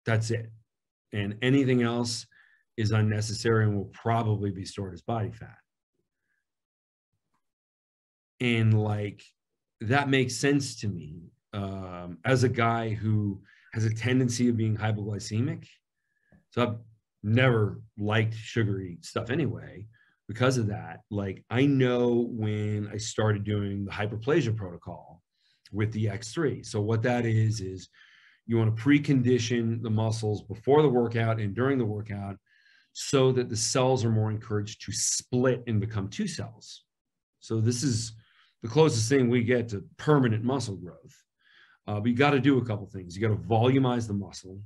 That's it. And anything else is unnecessary and will probably be stored as body fat. And like, that makes sense to me. Um, as a guy who has a tendency of being hypoglycemic, so I've never liked sugary stuff anyway, because of that, like I know when I started doing the hyperplasia protocol with the X three. So what that is, is you want to precondition the muscles before the workout and during the workout, so that the cells are more encouraged to split and become two cells. So this is the closest thing we get to permanent muscle growth. Uh, but you got to do a couple things. You got to volumize the muscle.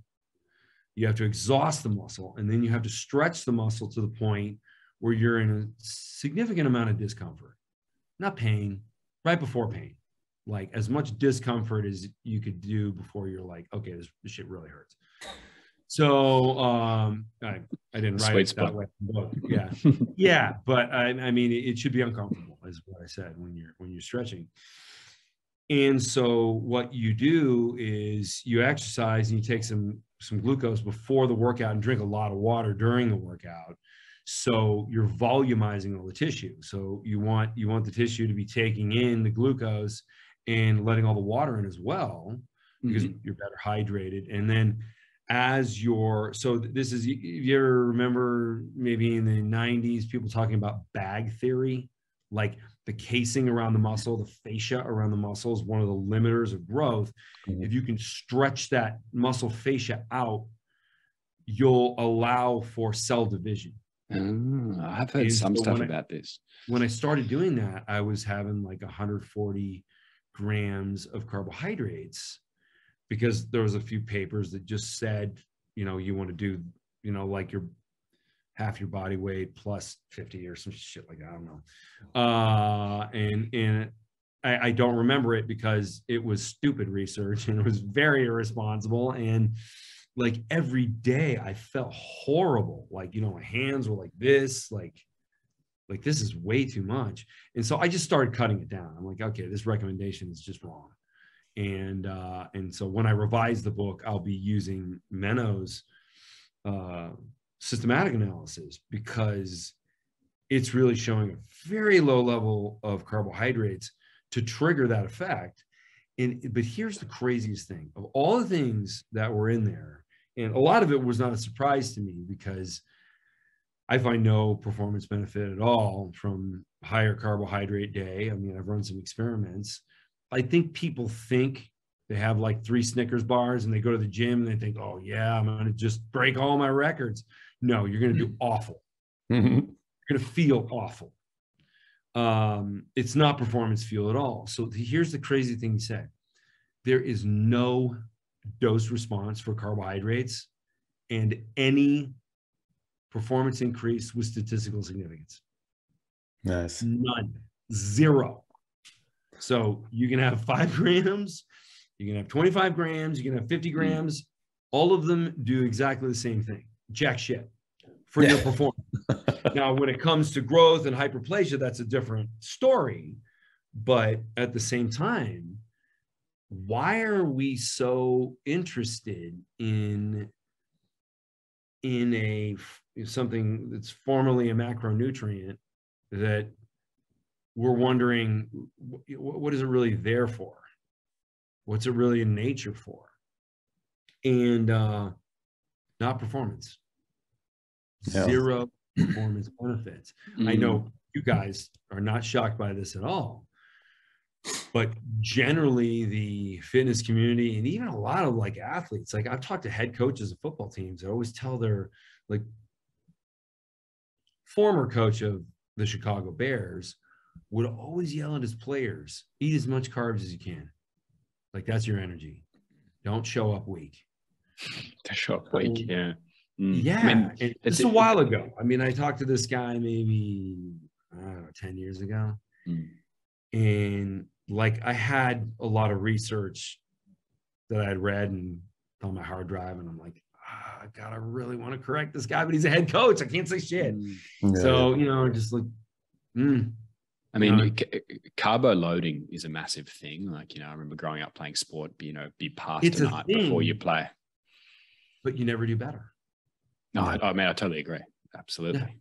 You have to exhaust the muscle. And then you have to stretch the muscle to the point where you're in a significant amount of discomfort. Not pain, right before pain. Like as much discomfort as you could do before you're like, okay, this, this shit really hurts. So um, I, I didn't write Sweet it spot. That way. Yeah, yeah, but I, I mean, it, it should be uncomfortable, is what I said, when you're when you're stretching. And so what you do is you exercise and you take some some glucose before the workout and drink a lot of water during the workout. So you're volumizing all the tissue. So you want you want the tissue to be taking in the glucose and letting all the water in as well, because mm-hmm. you're better hydrated, and then. As your, so this is, if you ever remember maybe in the nineties, people talking about bag theory, like the casing around the muscle, the fascia around the muscle is one of the limiters of growth. Mm-hmm. If you can stretch that muscle fascia out, you'll allow for cell division. Mm, I've heard and some so stuff about I, this. When I started doing that, I was having like one hundred forty grams of carbohydrates, because there was a few papers that just said, you know, you want to do, you know, like your half your body weight plus fifty or some shit like that. I don't know. Uh, and and I, I don't remember it because it was stupid research and it was very irresponsible. And like every day I felt horrible. Like, you know, my hands were like this, like, like this is way too much. And so I just started cutting it down. I'm like, okay, this recommendation is just wrong. And, uh, and so when I revise the book, I'll be using Menno's uh, systematic analysis, because it's really showing a very low level of carbohydrates to trigger that effect. And, but here's the craziest thing. Of all the things that were in there, and a lot of it was not a surprise to me, because I find no performance benefit at all from higher carbohydrate day. I mean, I've run some experiments. I think people think they have like three Snickers bars and they go to the gym and they think, oh yeah, I'm going to just break all my records. No, you're going to do awful. Mm-hmm. You're going to feel awful. Um, it's not performance fuel at all. So here's the crazy thing he said. There is no dose response for carbohydrates and any performance increase with statistical significance. Nice. None. Zero. So you can have five grams, you can have twenty-five grams, you can have fifty grams. Mm. All of them do exactly the same thing. Jack shit for yeah. your performance. Now, when it comes to growth and hyperplasia, that's a different story. But at the same time, why are we so interested in in a something that's formerly a macronutrient that we're wondering, what is it really there for? What's it really in nature for? And uh, not performance. Yeah. Zero performance benefits. Mm. I know you guys are not shocked by this at all, but generally the fitness community and even a lot of like athletes, like I've talked to head coaches of football teams. I always tell their like former coach of the Chicago Bears would always yell at his players, eat as much carbs as you can. Like that's your energy. Don't show up weak. Don't show up weak. Yeah. Mm. Yeah. I mean, it, it's a while ago. I mean, I talked to this guy maybe, I don't know, ten years ago. Mm. And like I had a lot of research that I had read and on my hard drive, and I'm like, ah, God, I really want to correct this guy, but he's a head coach. I can't say shit. Yeah. So, you know, just like, mm, I mean, you know, carbo loading is a massive thing. Like, you know, I remember growing up playing sport, you know, be past tonight before you play. But you never do better. No, I, I mean, I totally agree. Absolutely.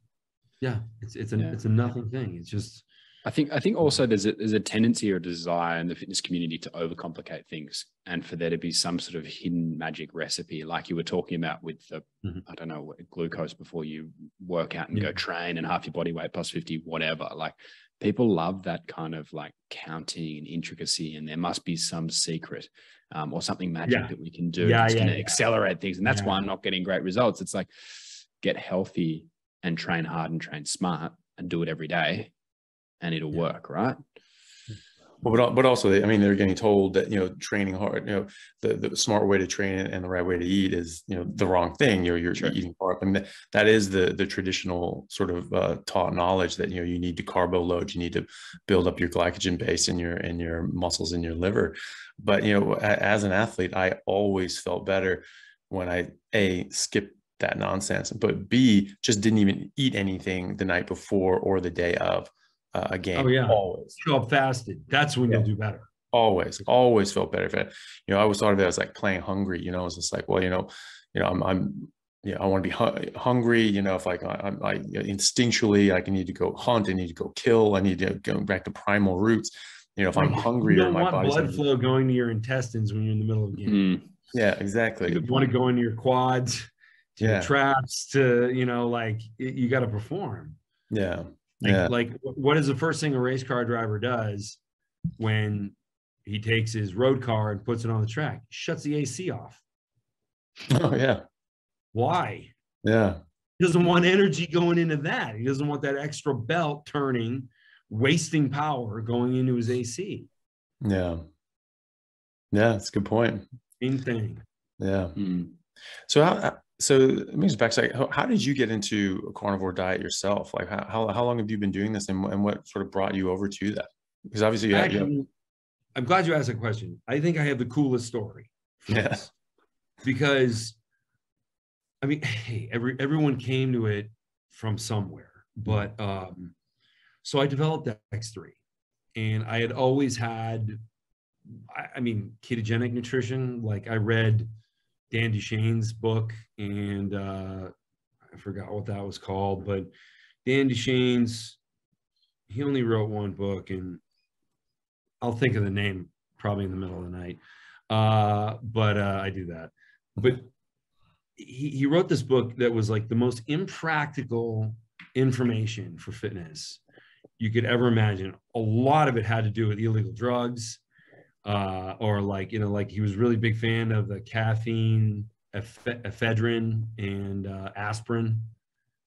Yeah. Yeah. It's, it's a, yeah. it's a nothing thing. It's just, I think, I think also there's a, there's a tendency or a desire in the fitness community to overcomplicate things and for there to be some sort of hidden magic recipe, like you were talking about with the, mm-hmm. I don't know, glucose before you work out and yeah. go train and half your body weight plus fifty, whatever. Like people love that kind of like counting and intricacy, and there must be some secret um, or something magic yeah. that we can do yeah, that's yeah, going to yeah. accelerate things. And that's yeah. why I'm not getting great results. It's like, get healthy and train hard and train smart and do it every day. And it'll yeah. work, right? Well, but, but also, I mean, they're getting told that, you know, training hard, you know, the, the smart way to train and the right way to eat is, you know, the wrong thing. You know, you're sure. eating carb. I mean, that, that is the the traditional sort of uh, taught knowledge that, you know, you need to carbo load, you need to build up your glycogen base in your, in your muscles, in your liver. But, you know, as an athlete, I always felt better when I, A, skipped that nonsense, but B, just didn't even eat anything the night before or the day of. Uh, a game. Oh yeah, always show up fasted. That's when yeah. you'll do better. Always, always felt better. If I, you know, I always thought of it as like playing hungry. You know, I was just like, well, you know, you know, I'm, I'm, you know, I want to be hu hungry. You know, if like I'm, I instinctually, I need to go hunt. I need to go kill. I need to go back to primal roots. You know, if I'm hungry, you don't or my want body's blood flow going to your intestines when you're in the middle of a game. Mm-hmm. Yeah, exactly. You want to go into your quads, to yeah. your traps, to you know, like it, you got to perform. Yeah. Like, yeah. like, what is the first thing a race car driver does when he takes his road car and puts it on the track? Shuts the A C off. Oh, yeah. Why? Yeah. He doesn't want energy going into that. He doesn't want that extra belt turning, wasting power going into his A C. Yeah. Yeah, that's a good point. Same thing. Yeah. Mm. So how... So let me just back say, how, how did you get into a carnivore diet yourself? Like how, how, how long have you been doing this and, and what sort of brought you over to that? Because obviously you, Actually, have, you have... I'm glad you asked that question. I think I have the coolest story. Yes. Yeah. Because I mean, hey, every, everyone came to it from somewhere, but, um, so I developed X three and I had always had, I, I mean, ketogenic nutrition. Like I read Dan Duchesne's book, and uh, I forgot what that was called, but Dan Duchesne's, he only wrote one book, and I'll think of the name probably in the middle of the night, uh, but uh, I do that. But he, he wrote this book that was like the most impractical information for fitness you could ever imagine. A lot of it had to do with illegal drugs, uh, or like, you know, like he was really big fan of the caffeine, ephedrine and uh, aspirin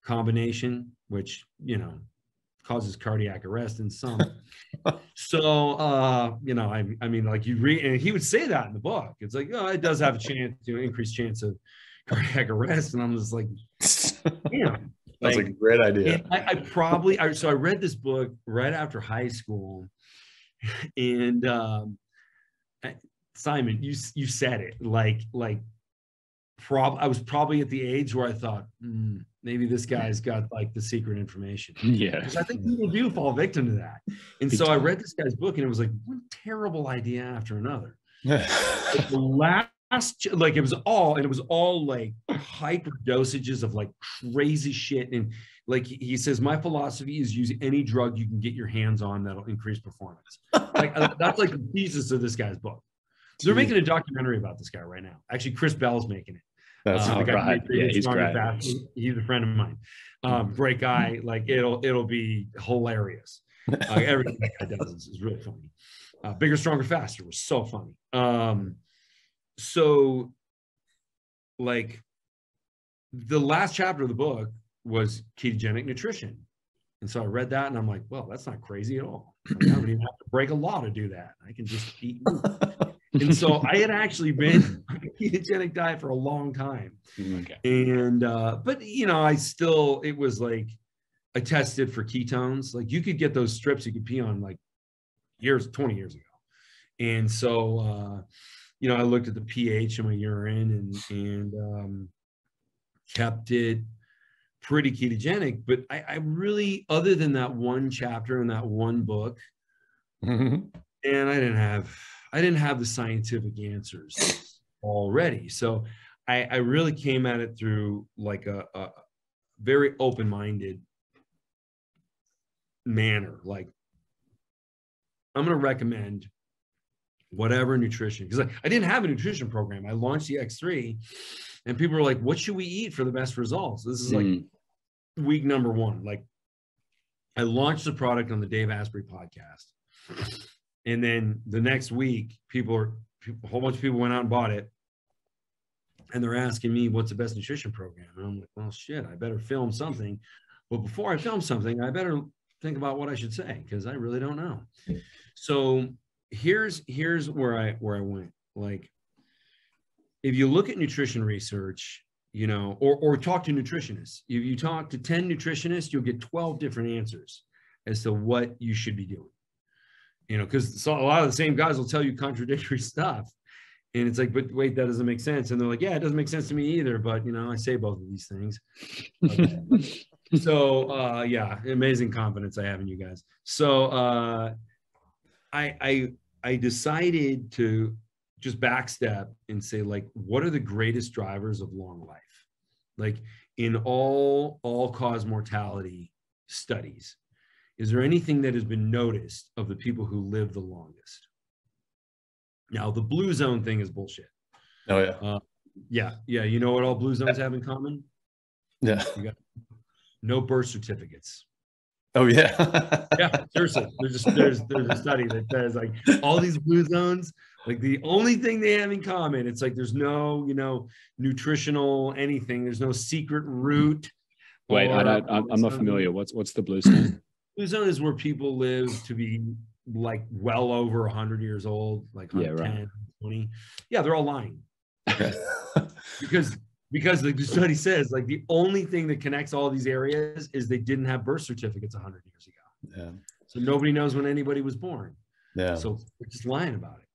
combination, which, you know, causes cardiac arrest in some. So, uh, you know, I, I mean, like you read, and he would say that in the book. It's like, oh, it does have a chance to increase chance of cardiac arrest. And I'm just like, damn. That's like, a great idea. I, I probably, I, so I read this book right after high school, and um, Simon, you, you said it like, like, prob I was probably at the age where I thought, mm, maybe this guy's got like the secret information. Yeah. Because I think people do fall victim to that. And so I read this guy's book, and it was like one terrible idea after another. Yeah. Like the last, like it was all, and it was all like hyper dosages of like crazy shit. And like he says, my philosophy is use any drug you can get your hands on that'll increase performance. Like that's like the thesis of this guy's book. So they're making a documentary about this guy right now. Actually, Chris Bell's making it. That's uh, right. Yeah, he's great. He's a friend of mine. Um, great guy. Like it'll it'll be hilarious. Uh, everything that guy does is, is really funny. Uh, Bigger, Stronger, Faster was so funny. Um, so, like, the last chapter of the book was ketogenic nutrition, and so I read that, and I'm like, well, that's not crazy at all. Like, I don't even have to break a law to do that. I can just eat. And so I had actually been on a ketogenic diet for a long time. Okay. And, uh, but you know, I still, it was like, I tested for ketones. Like you could get those strips you could pee on like years, twenty years ago. And so, uh, you know, I looked at the pH in my urine and, and, um, kept it pretty ketogenic, but I, I really, other than that one chapter in that one book, mm-hmm. and I didn't have, I didn't have the scientific answers already. So I, I really came at it through like a, a very open-minded manner. Like I'm going to recommend whatever nutrition, because I, I didn't have a nutrition program. I launched the X three and people were like, what should we eat for the best results? This is like mm. week number one. Like I launched the product on the Dave Asprey podcast. And then the next week, people are, people, a whole bunch of people went out and bought it. And they're asking me, what's the best nutrition program? And I'm like, well, shit, I better film something. But before I film something, I better think about what I should say, because I really don't know. So here's, here's where I, where I went. Like, if you look at nutrition research, you know, or, or talk to nutritionists, if you talk to ten nutritionists, you'll get twelve different answers as to what you should be doing. You know, because a lot of the same guys will tell you contradictory stuff. And it's like, but wait, that doesn't make sense. And they're like, yeah, it doesn't make sense to me either. But, you know, I say both of these things. Okay. So, uh, yeah, amazing confidence I have in you guys. So uh, I, I, I decided to just backstep and say, like, what are the greatest drivers of long life? Like in all, all cause mortality studies, is there anything that has been noticed of the people who live the longest? Now, the blue zone thing is bullshit. Oh, yeah. Uh, yeah, yeah. You know what all blue zones have in common? Yeah. You got no birth certificates. Oh, yeah. Yeah, seriously. There's, just, there's, there's a study that says, like, all these blue zones, like, the only thing they have in common, it's like there's no, you know, nutritional anything. There's no secret route. Wait, I don't, I'm, I'm not familiar. What's, what's the blue zone? Blue zone is where people live to be like well over one hundred years old, like yeah, right. ten, twenty. Yeah, they're all lying. because because the study says like the only thing that connects all these areas is they didn't have birth certificates one hundred years ago. Yeah. So nobody knows when anybody was born. Yeah. So they're just lying about it.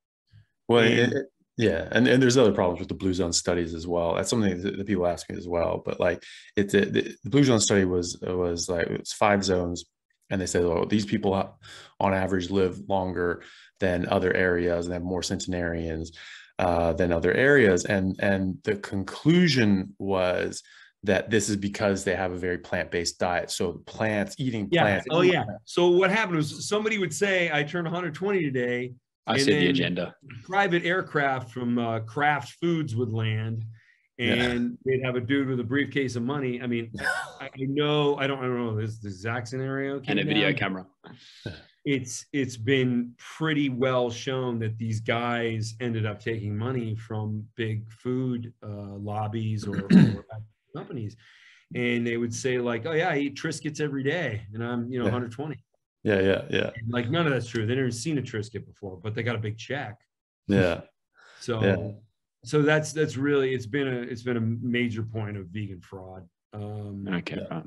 Well, and, it, it, yeah, and, and there's other problems with the blue zone studies as well. That's something that, that people ask me as well. But like it's it, the, the blue zone study was was like it's five zones. And they said, oh, these people on average live longer than other areas and have more centenarians uh, than other areas. And, and the conclusion was that this is because they have a very plant-based diet. So plants, eating yeah. plants. Oh, yeah. So what happened was somebody would say, I turned one hundred twenty today. I see the agenda. Private aircraft from uh, Kraft Foods would land. and yeah. they'd have a dude with a briefcase of money. I mean, I, I know, I don't, I don't know this the exact scenario. And a video down. camera. It's, it's been pretty well shown that these guys ended up taking money from big food uh, lobbies or, or companies. And they would say like, oh yeah, I eat Triscuits every day. And I'm, you know, yeah. one hundred twenty. Yeah. Yeah. Yeah. And like none of that's true. They never seen a Triscuit before, but they got a big check. Yeah. So, yeah. so that's, that's really, it's been a, it's been a major point of vegan fraud. Um, okay. Yeah.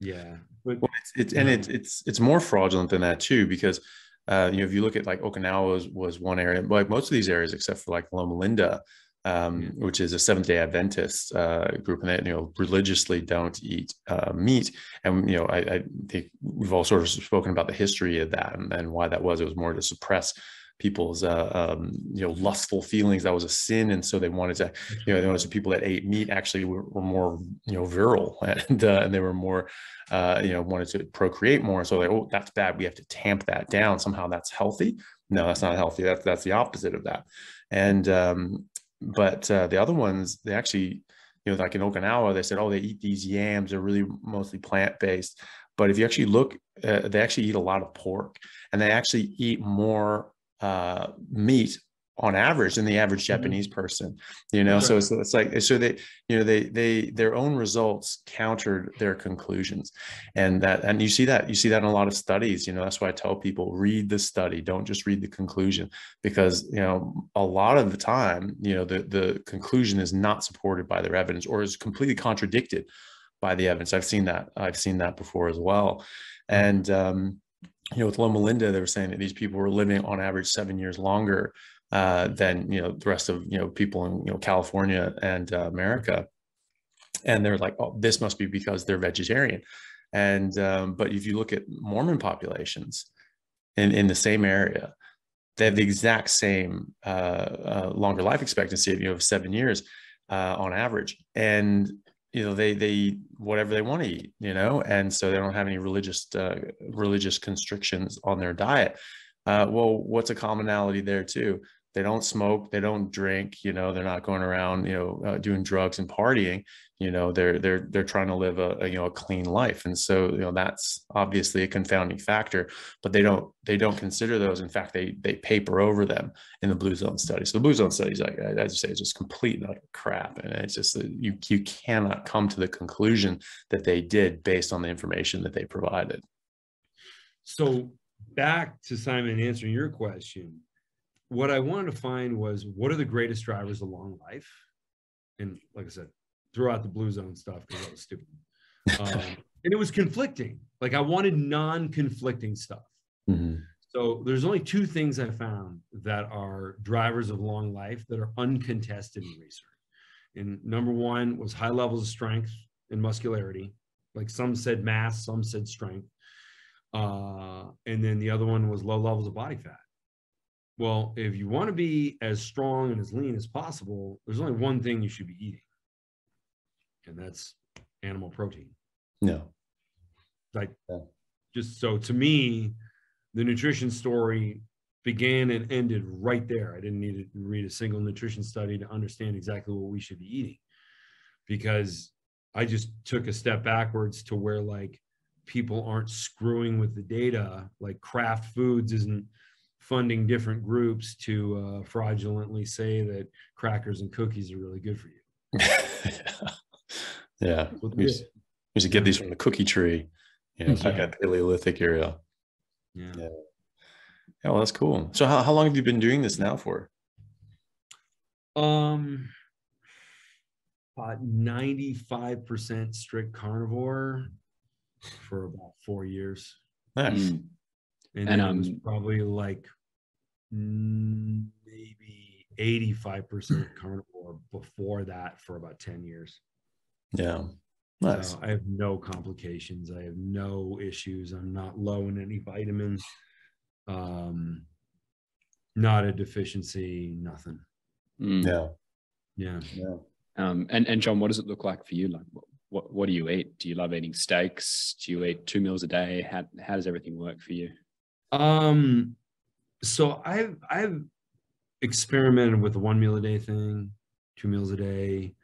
Yeah, but well, it's, it's and it's it's it's more fraudulent than that too, because uh, you know, if you look at like Okinawa was, was one area, like most of these areas except for like Loma Linda, um, yeah. which is a Seventh Day Adventist uh, group, and they you know religiously don't eat uh, meat. And you know, I, I think we've all sort of spoken about the history of that and, and why that was. It was more to suppress people's uh, um, you know lustful feelings. That was a sin, and so they wanted to, you know, they wanted to people that ate meat actually were, were more you know virile, and uh, and they were more uh, you know wanted to procreate more. So like, oh, that's bad. We have to tamp that down somehow. That's healthy. No, that's not healthy. That's that's the opposite of that. And um, but uh, the other ones, they actually, you know, like in Okinawa, they said, oh, they eat these yams. They're really mostly plant based. But if you actually look, uh, they actually eat a lot of pork, and they actually eat more uh meat on average than the average Japanese person, you know. Sure. so, so it's like, so they, you know, they they their own results countered their conclusions, and that and you see that you see that in a lot of studies. You know, that's why I tell people, read the study, don't just read the conclusion, because you know a lot of the time, you know, the the conclusion is not supported by their evidence, or is completely contradicted by the evidence. I've seen that I've seen that before as well. And um you know, with Loma Linda, they were saying that these people were living on average seven years longer uh, than, you know, the rest of, you know, people in, you know, California and uh, America. And they're like, oh, this must be because they're vegetarian. And, um, but if you look at Mormon populations in, in the same area, they have the exact same uh, uh, longer life expectancy of, you know, of seven years uh, on average. And you know, they, they eat whatever they want to eat, you know, and so they don't have any religious, uh, religious constrictions on their diet. Uh, well, what's a commonality there too? They don't smoke, they don't drink, you know, they're not going around, you know, uh, doing drugs and partying, you know, they're, they're, they're trying to live a, a, you know, a clean life. And so, you know, that's obviously a confounding factor, but they don't, they don't consider those. In fact, they, they paper over them in the Blue Zone study. So the Blue Zone studies, like I, I just say, it's just complete like crap. And it's just, you, you cannot come to the conclusion that they did based on the information that they provided. So back to Simon, answering your question, what I wanted to find was, what are the greatest drivers of long life? And like I said, throw out the Blue Zone stuff because that was stupid. Um, and it was conflicting. Like I wanted non-conflicting stuff. Mm-hmm. So there's only two things I found that are drivers of long life that are uncontested in research. And number one was high levels of strength and muscularity. Like some said mass, some said strength. Uh, and then the other one was low levels of body fat. Well, if you want to be as strong and as lean as possible, there's only one thing you should be eating, and that's animal protein. No. Like, yeah. just so to me, the nutrition story began and ended right there. I didn't need to read a single nutrition study to understand exactly what we should be eating, because I just took a step backwards to where like people aren't screwing with the data. Like Kraft Foods isn't funding different groups to uh, fraudulently say that crackers and cookies are really good for you. yeah, yeah. Well, we, used, we used to get these from the cookie tree, you know, back at the Paleolithic era. Yeah. yeah. Yeah. Well, that's cool. So, how how long have you been doing this now for? Um, about ninety-five percent strict carnivore for about four years. Nice. Mm. And, and um, it was probably like maybe eighty-five percent carnivore before that for about ten years. Yeah. Nice. So I have no complications. I have no issues. I'm not low in any vitamins, um, not a deficiency, nothing. Mm. Yeah. Yeah. Yeah. Um, and, and John, what does it look like for you? Like what, what, what do you eat? Do you love eating steaks? Do you eat two meals a day? How, how does everything work for you? Um, so I've, I've experimented with the one meal a day thing, two meals a day.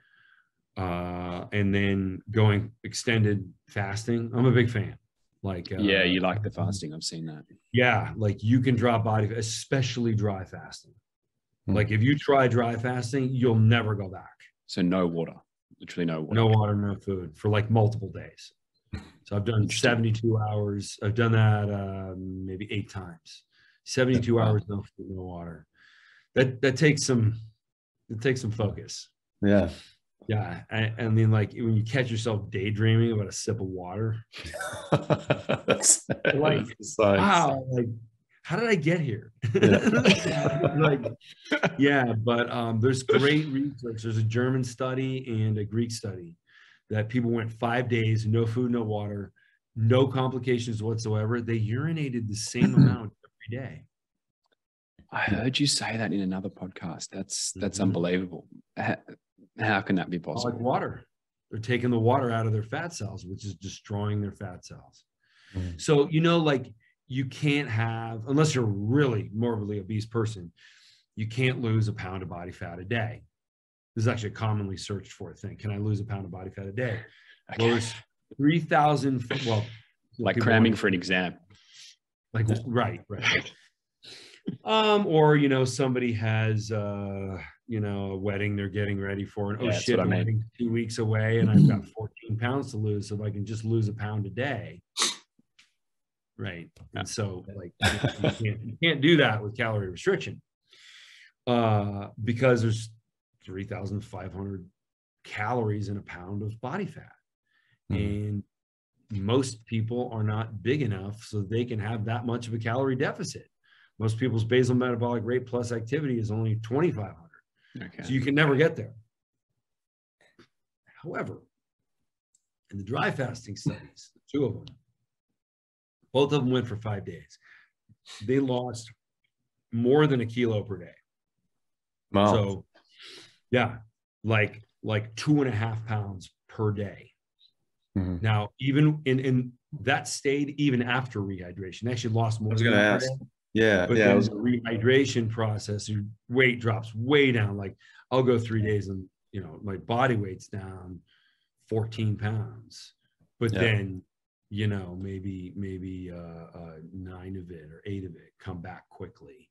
uh, and then going extended fasting. I'm a big fan. Like, uh, yeah, you like the fasting. I've seen that. Yeah. Like you can drop body, especially dry fasting. Mm. Like if you try dry fasting, you'll never go back. So no water, literally no water. No water, no food for like multiple days. So I've done seventy-two hours. I've done that uh, maybe eight times. seventy-two That's hours, no food, no water. That that takes some, it takes some focus. Yeah. Yeah. And, and then like when you catch yourself daydreaming about a sip of water, that's, like, that's wow, like, how did I get here? Yeah. like, yeah, but um, there's great research. There's a German study and a Greek study that people went five days, no food, no water, no complications whatsoever. They urinated the same amount every day. I heard you say that in another podcast. That's that's mm-hmm. unbelievable. How, how can that be possible? Like water. They're taking the water out of their fat cells, which is destroying their fat cells. Mm. So, you know, like you can't have, unless you're really morbidly obese person, you can't lose a pound of body fat a day. This is actually a commonly searched for thing. Can I lose a pound of body fat a day? Okay. Well, there's three thousand, well. Like cramming want, for an exam. Like, right, right. um, or, you know, somebody has, uh, you know, a wedding they're getting ready for. And, oh, yeah, shit, I'm wedding two weeks away and I've got fourteen pounds to lose. So if I can just lose a pound a day. Right. And so, like, you can't, you can't do that with calorie restriction uh, because there's three thousand five hundred calories in a pound of body fat. Mm. And most people are not big enough so they can have that much of a calorie deficit. Most people's basal metabolic rate plus activity is only twenty-five hundred. Okay. So you can never get there. However, in the dry fasting studies, two of them, both of them went for five days. They lost more than a kilo per day. Wow. So, yeah, like like two and a half pounds per day. Mm-hmm. Now, even in, in that stayed even after rehydration. They actually lost more. I was going to ask. Day. Yeah, but yeah. But was... the rehydration process, your weight drops way down. Like I'll go three days and, you know, my body weight's down fourteen pounds. But yeah. then, you know, maybe maybe uh, uh, nine of it or eight of it come back quickly.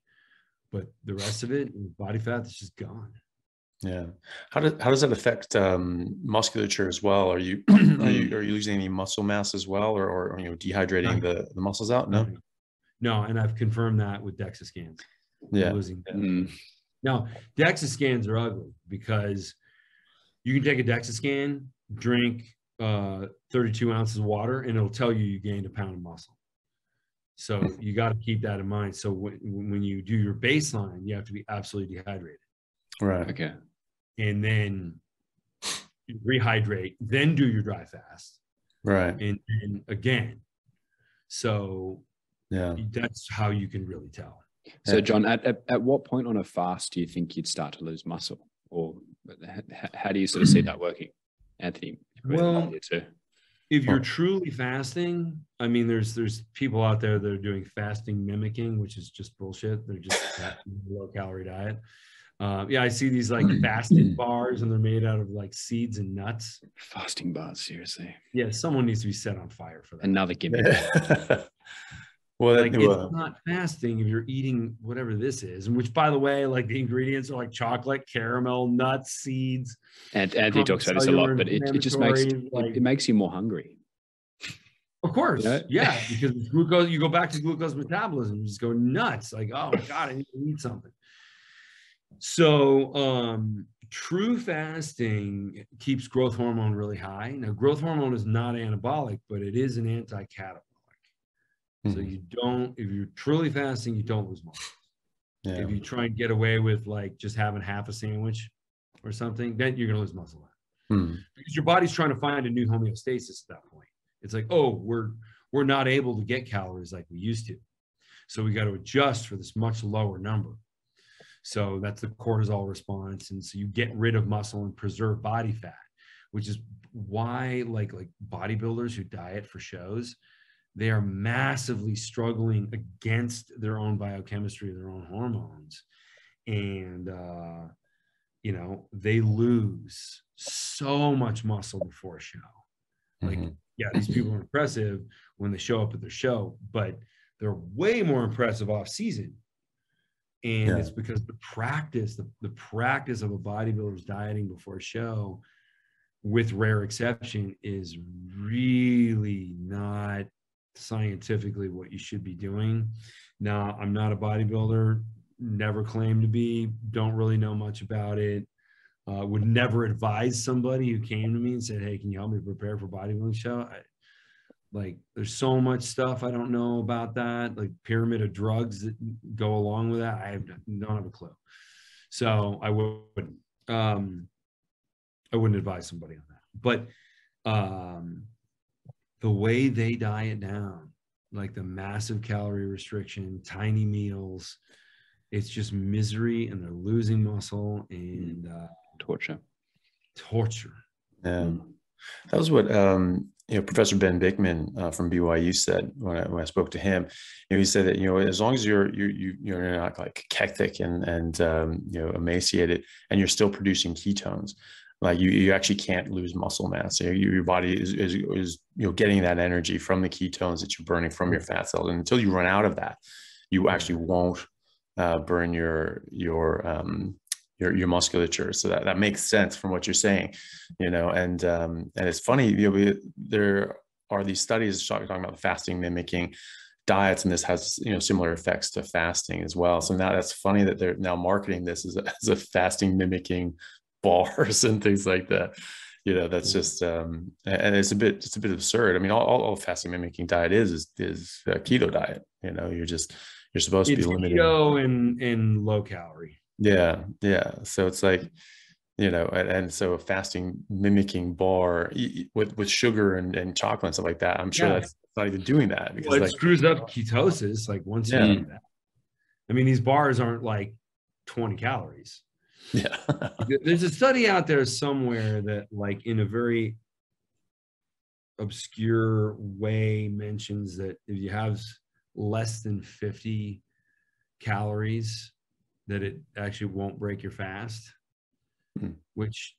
But the rest of it, body fat, is just gone. Yeah. How does, how does that affect um, musculature as well? Are you, are you, are you losing any muscle mass as well, or, or, you know, dehydrating the, the muscles out? No, no. And I've confirmed that with DEXA scans. Yeah. Losing mm. Now DEXA scans are ugly because you can take a DEXA scan, drink uh, thirty-two ounces of water, and it'll tell you you gained a pound of muscle. So you got to keep that in mind. So when, when you do your baseline, you have to be absolutely dehydrated. Right. Okay. And then rehydrate, then do your dry fast. Right. And, and again, so yeah, that's how you can really tell. So John, at, at, at what point on a fast do you think you'd start to lose muscle, or how, how do you sort of see that working, Anthony? Well, if you're truly fasting, I mean, there's, there's people out there that are doing fasting mimicking, which is just bullshit. They're just low calorie diet. Uh, yeah, I see these like fasting bars, and they're made out of like seeds and nuts. Fasting bars, seriously. Yeah, someone needs to be set on fire for that. Another gimmick. Well, like, it's uh, not fasting if you're eating whatever this is, and which, by the way, like the ingredients are like chocolate, caramel, nuts, seeds. And Anthony talks about this a lot, but it, it just makes like, it, it makes you more hungry. Of course, you know? Yeah, because glucose, you go back to glucose metabolism, you just go nuts. Like, oh my god, I need to eat something. So um, true fasting keeps growth hormone really high. Now, growth hormone is not anabolic, but it is an anti-catabolic. Mm-hmm. So you don't, if you're truly fasting, you don't lose muscle. Yeah. If you try and get away with like just having half a sandwich or something, then you're going to lose muscle. Mm-hmm. Because your body's trying to find a new homeostasis at that point. It's like, oh, we're, we're not able to get calories like we used to. So we got to adjust for this much lower number. So that's the cortisol response. And so you get rid of muscle and preserve body fat, which is why like, like bodybuilders who diet for shows, they are massively struggling against their own biochemistry, their own hormones. And, uh, you know, they lose so much muscle before a show. Like, mm-hmm. yeah, these people are impressive when they show up at their show, but they're way more impressive off season. And yeah. it's because the practice, the, the practice of a bodybuilder's dieting before a show, with rare exception, is really not scientifically what you should be doing. Now, I'm not a bodybuilder, never claimed to be, don't really know much about it. Uh, would never advise somebody who came to me and said, hey, can you help me prepare for bodybuilding show? I, like, there's so much stuff I don't know about that, like pyramid of drugs that go along with that. I have, don't have a clue. So I wouldn't, um, I wouldn't advise somebody on that. But um, the way they diet down, like the massive calorie restriction, tiny meals, it's just misery, and they're losing muscle and uh, torture. Torture. Yeah, that was what um, you know, Professor Ben Bickman uh, from B Y U said when I, when I spoke to him. You know, he said that, you know, as long as you're you you you're not like cactic and and um, you know, emaciated, and you're still producing ketones, like you you actually can't lose muscle mass. You know, your body is, is is you know, getting that energy from the ketones that you're burning from your fat cells, and until you run out of that, you actually won't uh, burn your your um. Your, your musculature. So that, that makes sense from what you're saying, you know, and, um, and it's funny, you know, we, there are these studies talking about fasting mimicking diets, and this has, you know, similar effects to fasting as well. So now that's funny that they're now marketing this as a, as a fasting mimicking bars and things like that. You know, that's just, um, and it's a bit, it's a bit absurd. I mean, all, all, all fasting mimicking diet is, is, is a keto diet. You know, you're just, you're supposed it's to be limited. Keto and, and low calorie. Yeah. Yeah. So it's like, you know, and, and so a fasting mimicking bar with, with sugar and, and chocolate and stuff like that. I'm sure yeah. that's not even doing that. Because well, it like, screws up ketosis. Like once yeah. you eat that, I mean, these bars aren't like twenty calories. Yeah. There's a study out there somewhere that like in a very obscure way mentions that if you have less than fifty calories, that it actually won't break your fast, hmm. which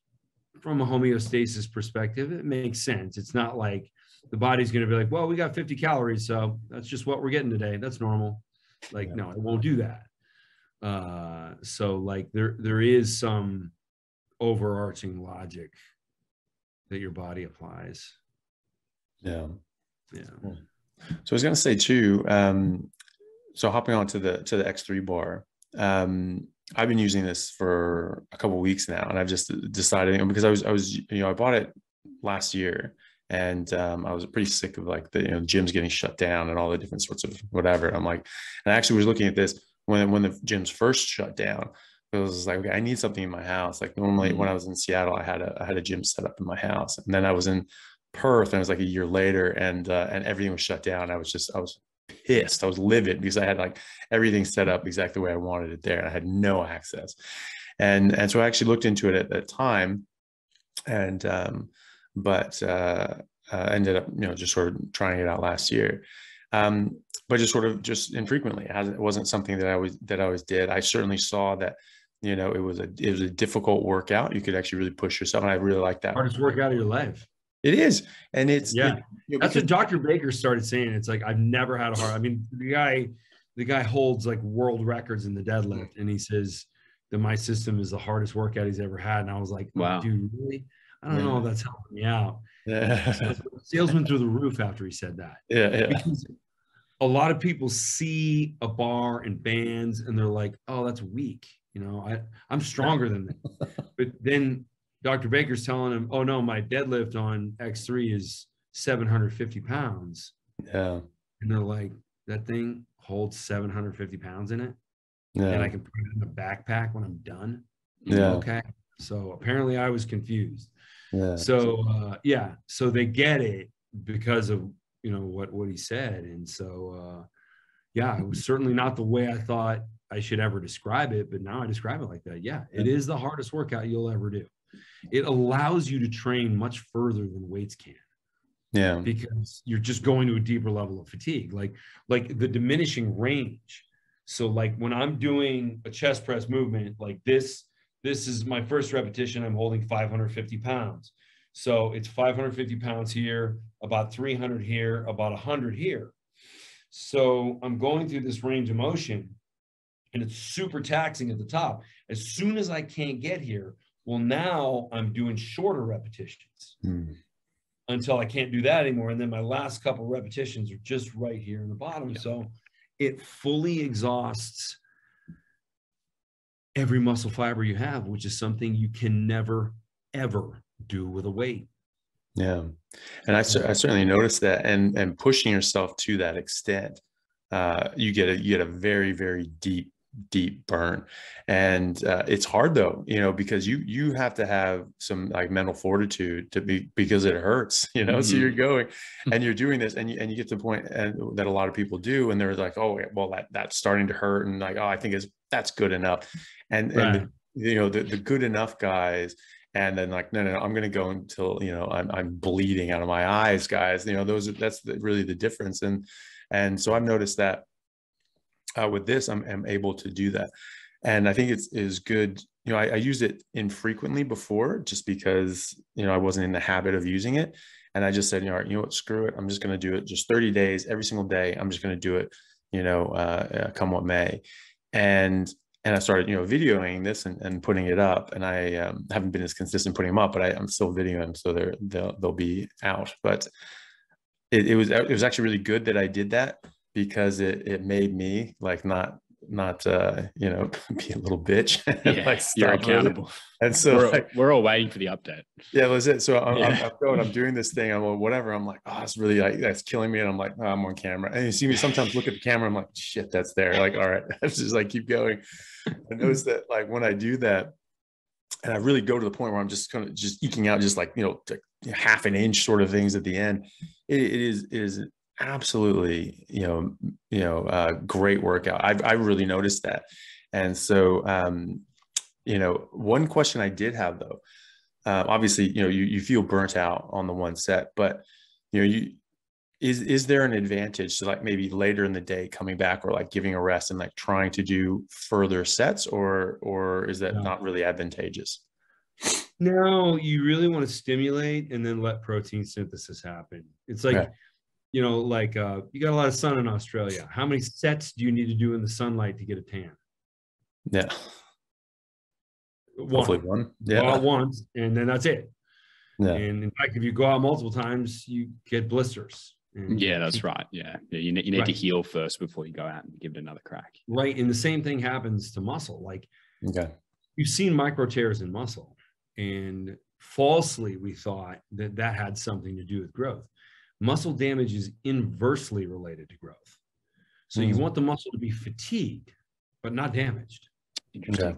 from a homeostasis perspective, it makes sense. It's not like the body's going to be like, well, we got fifty calories, so that's just what we're getting today. That's normal. Like, yeah. no, it won't do that. Uh, so like there, there is some overarching logic that your body applies. Yeah. Yeah. Cool. So I was going to say too, um, so hopping on to the, to the X three bar, um I've been using this for a couple of weeks now, and I've just decided, because I was I was you know, I bought it last year, and um I was pretty sick of like the you know gyms getting shut down and all the different sorts of whatever. I'm like, and I actually was looking at this when when the gyms first shut down. It was like, okay, I need something in my house. Like normally when I was in Seattle, I had a I had a gym set up in my house, and then I was in Perth, and it was like a year later, and uh, and everything was shut down. I was just I was. pissed. I was livid because I had like everything set up exactly the way I wanted it there, and I had no access. And and so I actually looked into it at that time, and um, but uh, uh, ended up you know just sort of trying it out last year, um, but just sort of just infrequently. It wasn't something that I was that I always did. I certainly saw that you know it was a it was a difficult workout. You could actually really push yourself, and I really liked that. Hardest workout of your life. It is. And it's, yeah, it, you know, that's what Doctor Baker started saying. It's like, I've never had a hard, I mean, the guy, the guy holds like world records in the deadlift. And he says that my system is the hardest workout he's ever had. And I was like, wow, dude, really? I don't yeah. know if that's helping me out. Yeah. So salesman through the roof after he said that. Yeah, yeah. Because a lot of people see a bar and bands and they're like, oh, that's weak. You know, I, I'm stronger than that. But then Doctor Baker's telling him, oh no, my deadlift on X three is seven hundred fifty pounds. Yeah. And they're like, that thing holds seven hundred fifty pounds in it. Yeah. And I can put it in a backpack when I'm done. Yeah. Okay. So apparently I was confused. Yeah. So, uh, yeah. So they get it because of, you know, what, what he said. And so, uh, yeah, it was certainly not the way I thought I should ever describe it, but now I describe it like that. Yeah. It is the hardest workout you'll ever do. It allows you to train much further than weights can. Yeah. Because you're just going to a deeper level of fatigue, like, like the diminishing range. So like when I'm doing a chest press movement, like this, this is my first repetition, I'm holding five hundred fifty pounds. So it's five hundred fifty pounds here, about three hundred here, about one hundred here. So I'm going through this range of motion and it's super taxing at the top. As soon as I can't get here, well, now I'm doing shorter repetitions mm. until I can't do that anymore. And then my last couple repetitions are just right here in the bottom. Yeah. So it fully exhausts every muscle fiber you have, which is something you can never, ever do with a weight. Yeah. And I, I certainly noticed that, and, and pushing yourself to that extent, uh, you get a, you get a very, very deep, deep burn. And, uh, it's hard though, you know, because you, you have to have some like mental fortitude to be, because it hurts, you know, mm-hmm. so you're going and you're doing this and you, and you get to the point and, that a lot of people do. And they're like, oh, well, that, that's starting to hurt. And like, oh, I think it's, that's good enough. And, right. and the, you know, the, the good enough guys, and then like, no, no, no I'm going to go until, you know, I'm, I'm bleeding out of my eyes, guys. You know, those, that's the, really the difference. And, and so I've noticed that, Uh, with this, I'm, I'm able to do that. And I think it's is good. You know, I, I used it infrequently before just because, you know, I wasn't in the habit of using it. And I just said, you know, you know what, screw it. I'm just going to do it just thirty days, every single day. I'm just going to do it, you know, uh, come what may. And, and I started, you know, videoing this and, and putting it up. And I um, haven't been as consistent putting them up, but I, I'm still videoing them. So they're, they'll, they'll be out. But it, it was, it was actually really good that I did that, because it, it made me like not, not, uh, you know, be a little bitch. And yeah, like you're accountable. And so we're, like, we're all waiting for the update. Yeah, that's it. So I'm, yeah. I'm, I'm going, I'm doing this thing. I'm like, whatever. I'm like, oh, it's really like, that's killing me. And I'm like, oh, I'm on camera. And you see me sometimes look at the camera. I'm like, shit, that's there. Like, all right, let's just like keep going. I notice that like when I do that, and I really go to the point where I'm just kind of just eking out, just like, you know, to half an inch sort of things at the end. It, it is, it is, absolutely, you know, you know, uh, great workout. I've, I really noticed that. And so, um, you know, one question I did have though, uh, obviously, you know, you, you feel burnt out on the one set, but you know, you, is, is there an advantage to like maybe later in the day coming back or like giving a rest and like trying to do further sets, or, or is that no. not really advantageous? No, you really want to stimulate and then let protein synthesis happen. It's like, okay. You know, like uh, you got a lot of sun in Australia. How many sets do you need to do in the sunlight to get a tan? Yeah. One. Hopefully one. Yeah. Go out once, and then that's it. Yeah. And in fact, if you go out multiple times, you get blisters. And yeah, that's right. Yeah. You need, you need right. to heal first before you go out and give it another crack. Right. And the same thing happens to muscle. Like, okay. You've seen micro tears in muscle, and falsely we thought that that had something to do with growth. Muscle damage is inversely related to growth. So mm-hmm. you want the muscle to be fatigued, but not damaged. Interesting. Okay.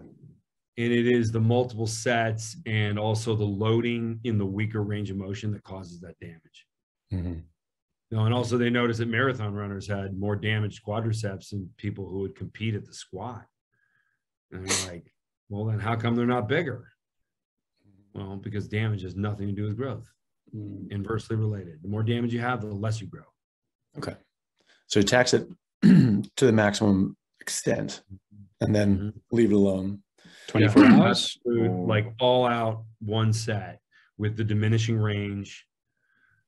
And it is the multiple sets and also the loading in the weaker range of motion that causes that damage. Mm-hmm. Now, and also they noticed that marathon runners had more damaged quadriceps than people who would compete at the squat. And they're like, well, then how come they're not bigger? Well, because damage has nothing to do with growth. Inversely related. The more damage you have, the less you grow. Okay. So tax it to the maximum extent and then mm-hmm. leave it alone. twenty-four yeah. hours. Like all out one set with the diminishing range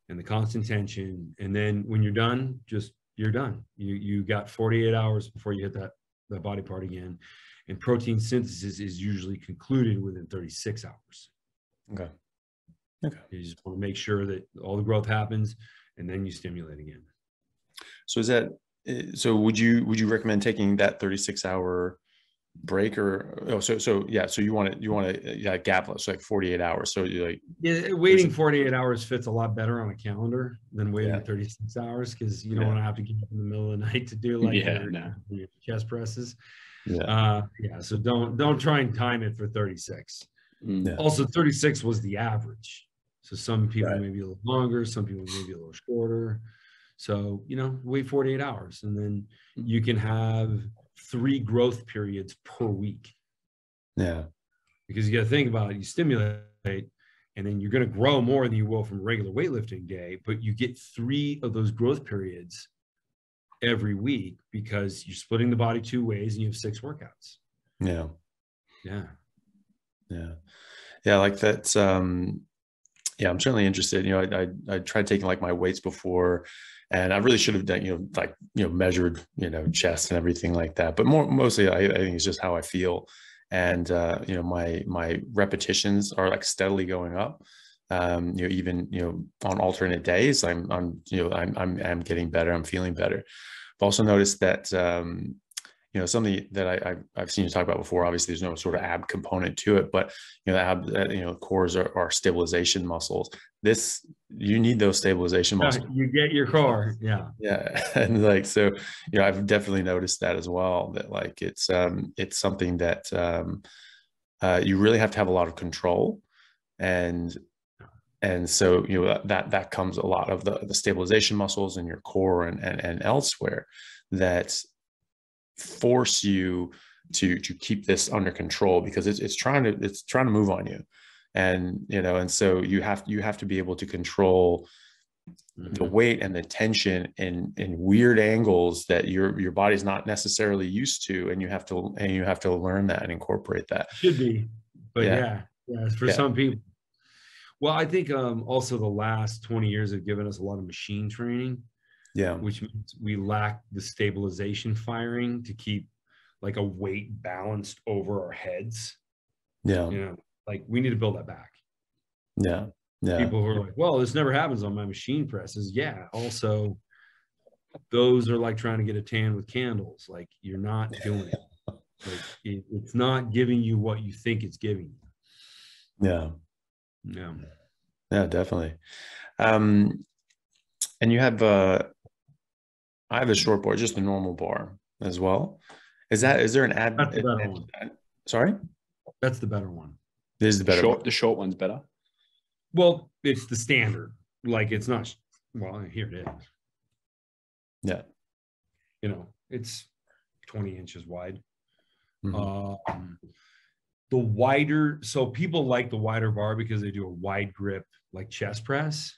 and the constant tension. And then when you're done, just you're done. You you got forty-eight hours before you hit that, that body part again. And protein synthesis is usually concluded within thirty-six hours. Okay. Okay. You just want to make sure that all the growth happens, and then you stimulate again. So is that, so would you, would you recommend taking that thirty-six hour break or, oh, so, so yeah. So you want to, you want to yeah, gap, so like forty-eight hours. So you like, yeah, waiting forty-eight hours fits a lot better on a calendar than waiting yeah. thirty-six hours. Cause you don't yeah. want to have to get up in the middle of the night to do like yeah, your, no. your chest presses. Yeah. Uh, yeah. So don't, don't try and time it for thirty-six. Yeah. Also thirty-six was the average. So some people right. may be a little longer, some people may be a little shorter. So, you know, wait forty-eight hours, and then you can have three growth periods per week. Yeah. Because you got to think about it, you stimulate, and then you're going to grow more than you will from a regular weightlifting day, but you get three of those growth periods every week because you're splitting the body two ways and you have six workouts. Yeah. Yeah. Yeah. Yeah. Like that's, um, yeah, I'm certainly interested. You know, I, I, I tried taking like my weights before, and I really should have done, you know, like, you know, measured, you know, chest and everything like that. But more, mostly I, I think it's just how I feel. And, uh, you know, my, my repetitions are like steadily going up. Um, you know, even, you know, on alternate days, I'm, I'm, you know, I'm, I'm, I'm getting better. I'm feeling better. I've also noticed that, um, you know, something that I, I've, I've seen you talk about before, obviously there's no sort of ab component to it, but, you know, the ab, you know, cores are, are stabilization muscles. This, you need those stabilization muscles. You get your core. Yeah. Yeah. And like, so, you know, I've definitely noticed that as well, that like, it's, um, it's something that, um, uh, you really have to have a lot of control. And, and so, you know, that, that comes a lot of the, the stabilization muscles in your core and, and, and elsewhere that force you to, to keep this under control, because it's, it's trying to, it's trying to move on you. And, you know, and so you have, you have to be able to control mm-hmm. the weight and the tension in, in weird angles that your, your body's not necessarily used to. And you have to, and you have to learn that and incorporate that. Should be, but yeah, yeah, yeah for yeah. some people. Well, I think um, also the last twenty years have given us a lot of machine training, yeah, which means we lack the stabilization firing to keep like a weight balanced over our heads. Yeah. You know, like we need to build that back. Yeah. Yeah. People who are like, well, this never happens on my machine presses. Yeah. Also, those are like trying to get a tan with candles. Like you're not doing it. Like, it it's not giving you what you think it's giving you. Yeah. Yeah. Yeah, definitely. Um, and you have, uh, I have a short bar, just a normal bar as well. Is that, is there an ad? That's the better ad, one. Ad, sorry. That's the better one. This is the better short, one. The short one's better. Well, it's the standard. Like it's not, well, here it is. Yeah. You know, it's twenty inches wide. Mm-hmm. Um, The wider, so people like the wider bar because they do a wide grip, like chest press,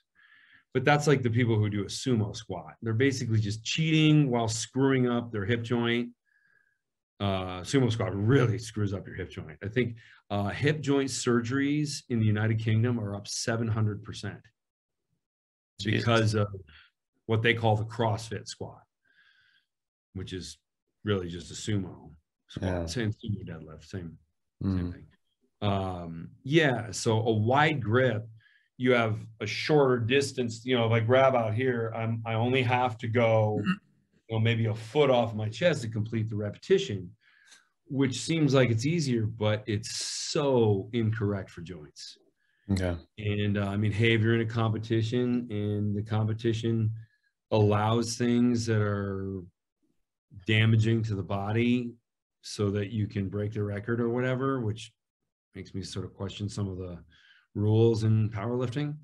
but that's like the people who do a sumo squat. They're basically just cheating while screwing up their hip joint. Uh, sumo squat really screws up your hip joint. I think uh, hip joint surgeries in the United Kingdom are up seven hundred percent because of what they call the CrossFit squat, which is really just a sumo squat. Yeah. Same sumo deadlift, same. Same thing. Um, yeah, so a wide grip, you have a shorter distance, you know, if I grab out here, I'm, I only have to go, you know, maybe a foot off my chest to complete the repetition, which seems like it's easier, but it's so incorrect for joints. Okay. And uh, I mean, hey, if you're in a competition and the competition allows things that are damaging to the body, so that you can break the record or whatever, which makes me sort of question some of the rules in powerlifting.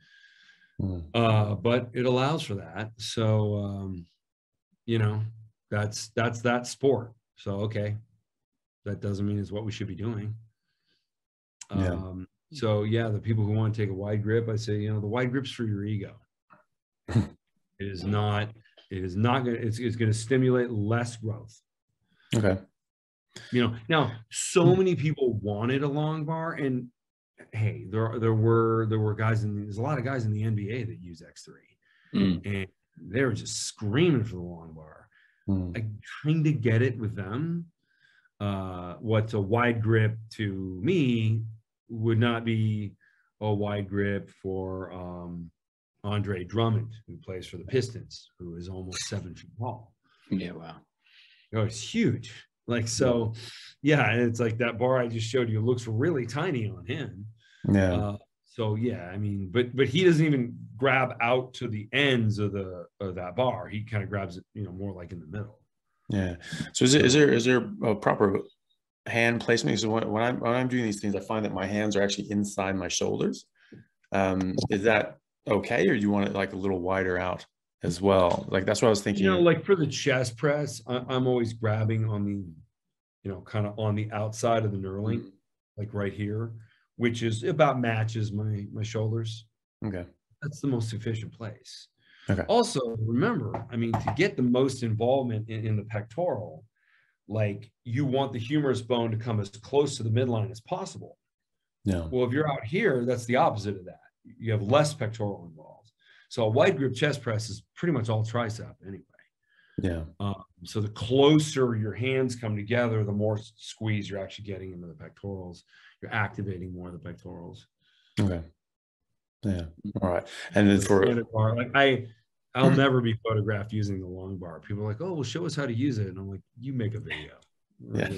Mm. Uh, but it allows for that. So, um, you know, that's, that's that sport. So, okay. That doesn't mean it's what we should be doing. Yeah. Um, so yeah, the people who want to take a wide grip, I say, you know, the wide grip's for your ego. It is not, it is not going to, it's, it's going to stimulate less growth. Okay. You know, now so many people wanted a long bar, and hey, there there were there were guys in there's a lot of guys in the N B A that use X three, mm. and they were just screaming for the long bar. Mm. I kind of get it with them. Uh, what's a wide grip to me would not be a wide grip for um, Andre Drummond, who plays for the Pistons, who is almost seven feet tall. Yeah, wow, oh, it's huge. Like, so, yeah, and it's like that bar I just showed you looks really tiny on him. Yeah. Uh, so, yeah, I mean, but but he doesn't even grab out to the ends of the of that bar. He kind of grabs it, you know, more like in the middle. Yeah. So is, it, is there is there a proper hand placement? So when, when, I'm, when I'm doing these things, I find that my hands are actually inside my shoulders. Um, is that okay? Or do you want it like a little wider out as well? Like, that's what I was thinking. You know, like for the chest press, I, I'm always grabbing on the, you know, kind of on the outside of the knurling, like right here, which is about matches my, my shoulders. Okay. That's the most efficient place. Okay. Also remember, I mean, to get the most involvement in, in the pectoral, like you want the humerus bone to come as close to the midline as possible. Yeah. Well, if you're out here, that's the opposite of that. You have less pectoral involved. So a wide grip chest press is pretty much all tricep anyway. Yeah. Um, so the closer your hands come together, the more squeeze you're actually getting into the pectorals. You're activating more of the pectorals. Okay. Yeah. All right. And then for bar, like I, I'll never be photographed using the long bar. People are like, "Oh, well, show us how to use it," and I'm like, "You make a video." Yeah.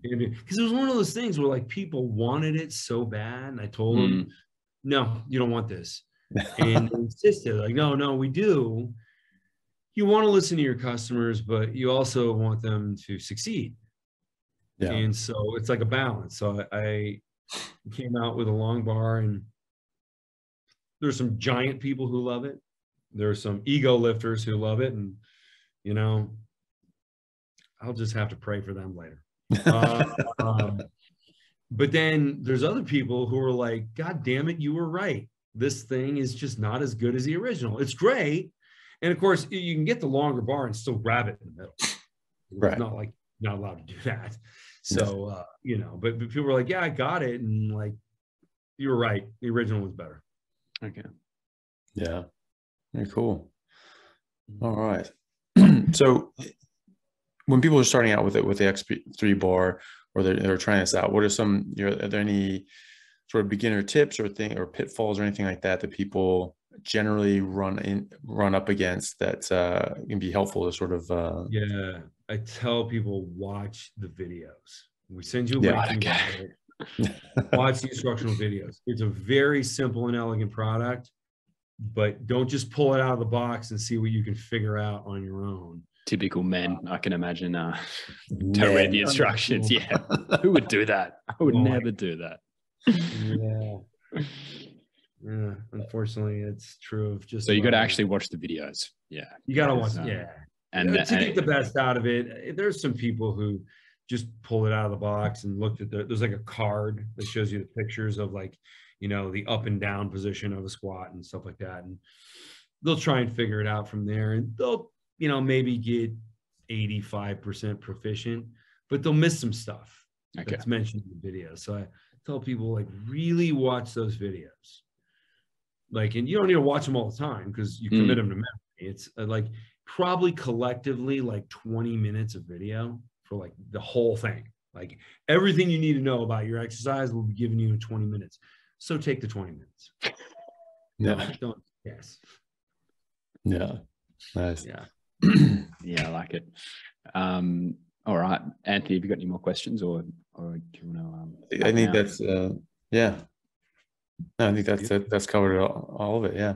Because it was one of those things where like people wanted it so bad, and I told mm. them, "No, you don't want this," and they insisted, like, "No, no, we do." You want to listen to your customers, but you also want them to succeed. Yeah. And so it's like a balance. So I came out with a long bar, and there's some giant people who love it. There are some ego lifters who love it. And, you know, I'll just have to pray for them later. uh, um, but then there's other people who are like, "God damn it, you were right. This thing is just not as good as the original. It's great." And of course, you can get the longer bar and still grab it in the middle. Right. It's not like you're not allowed to do that. So, uh, you know, but, but people were like, "Yeah, I got it." And like, you were right. The original was better. Okay. Yeah. Yeah, cool. All right. So when people are starting out with it, with the X three bar, or they're, they're trying this out, what are some, you know, are there any sort of beginner tips or thing or pitfalls or anything like that that people generally run in run up against that uh can be helpful to sort of uh yeah I tell people, watch the videos. We send you a yeah, link okay. Watch the instructional videos. It's a very simple and elegant product, but don't just pull it out of the box and see what you can figure out on your own. Typical men, I can imagine. Uh don't read the instructions. Yeah. Who would do that? I would oh, never do that. Yeah. Yeah, unfortunately, it's true. Of just so you got to actually watch the videos. Yeah, you got to watch. Um, yeah, and to get the best out of it, there's some people who just pull it out of the box and looked at the. There's like a card that shows you the pictures of like, you know, the up and down position of a squat and stuff like that, and they'll try and figure it out from there, and they'll, you know, maybe get eighty-five percent proficient, but they'll miss some stuff okay. that's mentioned in the video. So I tell people, like, really watch those videos. Like, and you don't need to watch them all the time because you commit mm. them to memory. It's like probably collectively like twenty minutes of video for like the whole thing. Like everything you need to know about your exercise will be given you in twenty minutes. So take the twenty minutes. Yeah. No, don't. Yes. Yeah. Nice. Yeah. Yeah. I like it. Um, all right. Anthony, have you got any more questions, or, or do you want to, um, I think that's, uh, yeah. No, I think that's it. That's covered all, all of it. Yeah.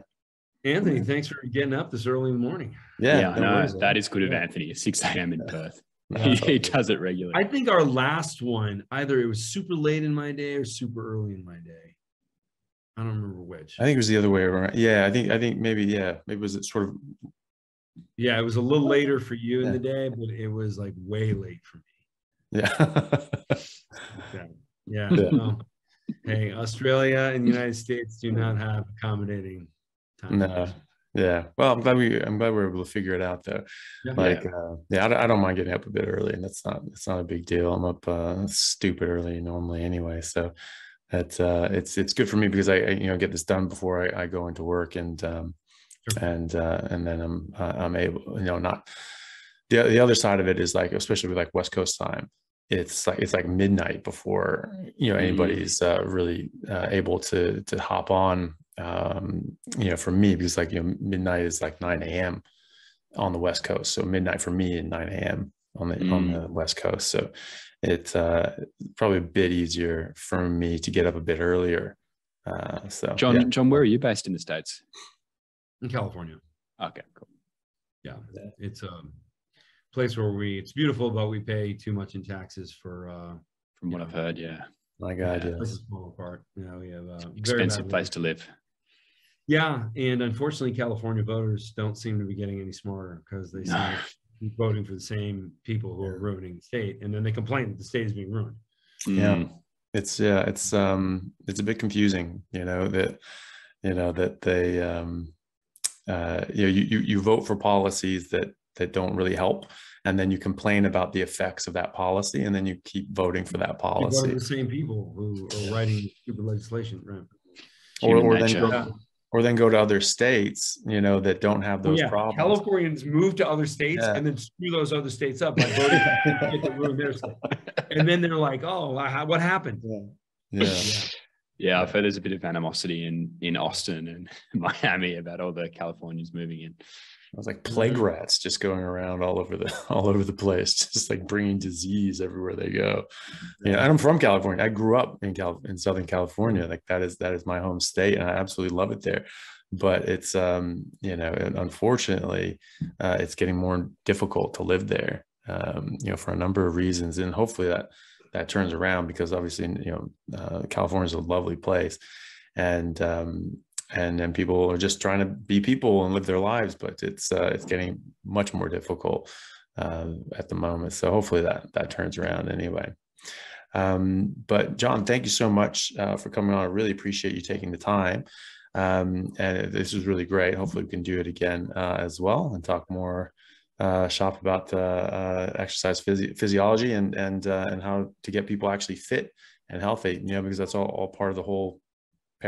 Anthony, thanks for getting up this early in the morning. Yeah, yeah, I know. That is good of Anthony. six A M in Perth. He, he does it regularly. I think our last one, either it was super late in my day or super early in my day. I don't remember which. I think it was the other way around. Yeah, I think I think maybe yeah, maybe was it sort of. Yeah, it was a little later for you in yeah. the day, but it was like way late for me. Yeah. Okay. Yeah. Yeah. No. Hey, Australia and the United States do not have accommodating time. No, yeah. Well, I'm glad we I'm glad we were able to figure it out though. Yeah. Like, uh, yeah, I don't, I don't mind getting up a bit early, and that's not it's not a big deal. I'm up uh, stupid early normally anyway, so that's uh, it's it's good for me because I, I you know get this done before I, I go into work, and um, sure. and uh, and then I'm uh, I'm able you know not the the other side of it is like, especially with like West Coast time. It's like it's like midnight before you know anybody's uh, really uh, able to to hop on. Um, you know, for me, because like you know midnight is like nine A M on the West Coast, so midnight for me and nine A M on the mm. on the West Coast. So it's uh, probably a bit easier for me to get up a bit earlier. Uh, so John, yeah. John, where are you based in the States? In California. Okay, cool. Yeah, it's um. place where we it's beautiful, but we pay too much in taxes for uh from what know, I've heard. Yeah, my God, yeah, this is fall apart. You know, we have a expensive place to live. Yeah, and unfortunately, California voters don't seem to be getting any smarter because they no. keep voting for the same people who are ruining the state, and then they complain that the state is being ruined. Yeah, mm. it's yeah, it's um, it's a bit confusing, you know that you know that they um, uh, you know you you, you vote for policies that that don't really help. And then you complain about the effects of that policy, and then you keep voting for that policy. The same people who are writing stupid legislation, right? Or, or, then go, or then go to other states, you know, that don't have those oh, yeah. problems. Californians move to other states yeah. and then screw those other states up by voting to get to ruin their state. And then they're like, oh, what happened? Yeah. yeah. Yeah, I've heard there's a bit of animosity in, in Austin and Miami about all the Californians moving in. I was like plague rats just going around all over the all over the place, just like bringing disease everywhere they go. Yeah, and I'm from California. I grew up in Cal in Southern California. Like that is that is my home state, and I absolutely love it there. But it's um you know unfortunately uh, it's getting more difficult to live there. Um, you know for a number of reasons, and hopefully that that turns around, because obviously you know uh, California is a lovely place, and um, And then people are just trying to be people and live their lives, but it's uh, it's getting much more difficult uh, at the moment. So hopefully that that turns around anyway. Um, but John, thank you so much uh, for coming on. I really appreciate you taking the time. Um, and this was really great. Hopefully we can do it again uh, as well and talk more uh, shop about the uh, exercise phys physiology and and uh, and how to get people actually fit and healthy. You know, because that's all all part of the whole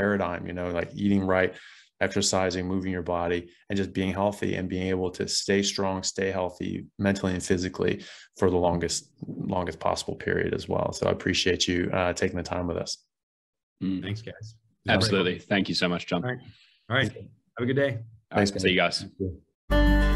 paradigm, you know, like eating right, exercising, moving your body, and just being healthy and being able to stay strong, stay healthy mentally and physically for the longest, longest possible period as well. So I appreciate you uh, taking the time with us. Mm. Thanks, guys. Absolutely. Thank you so much, John. All right. All right. Have a good day. Thanks. Right. See you guys.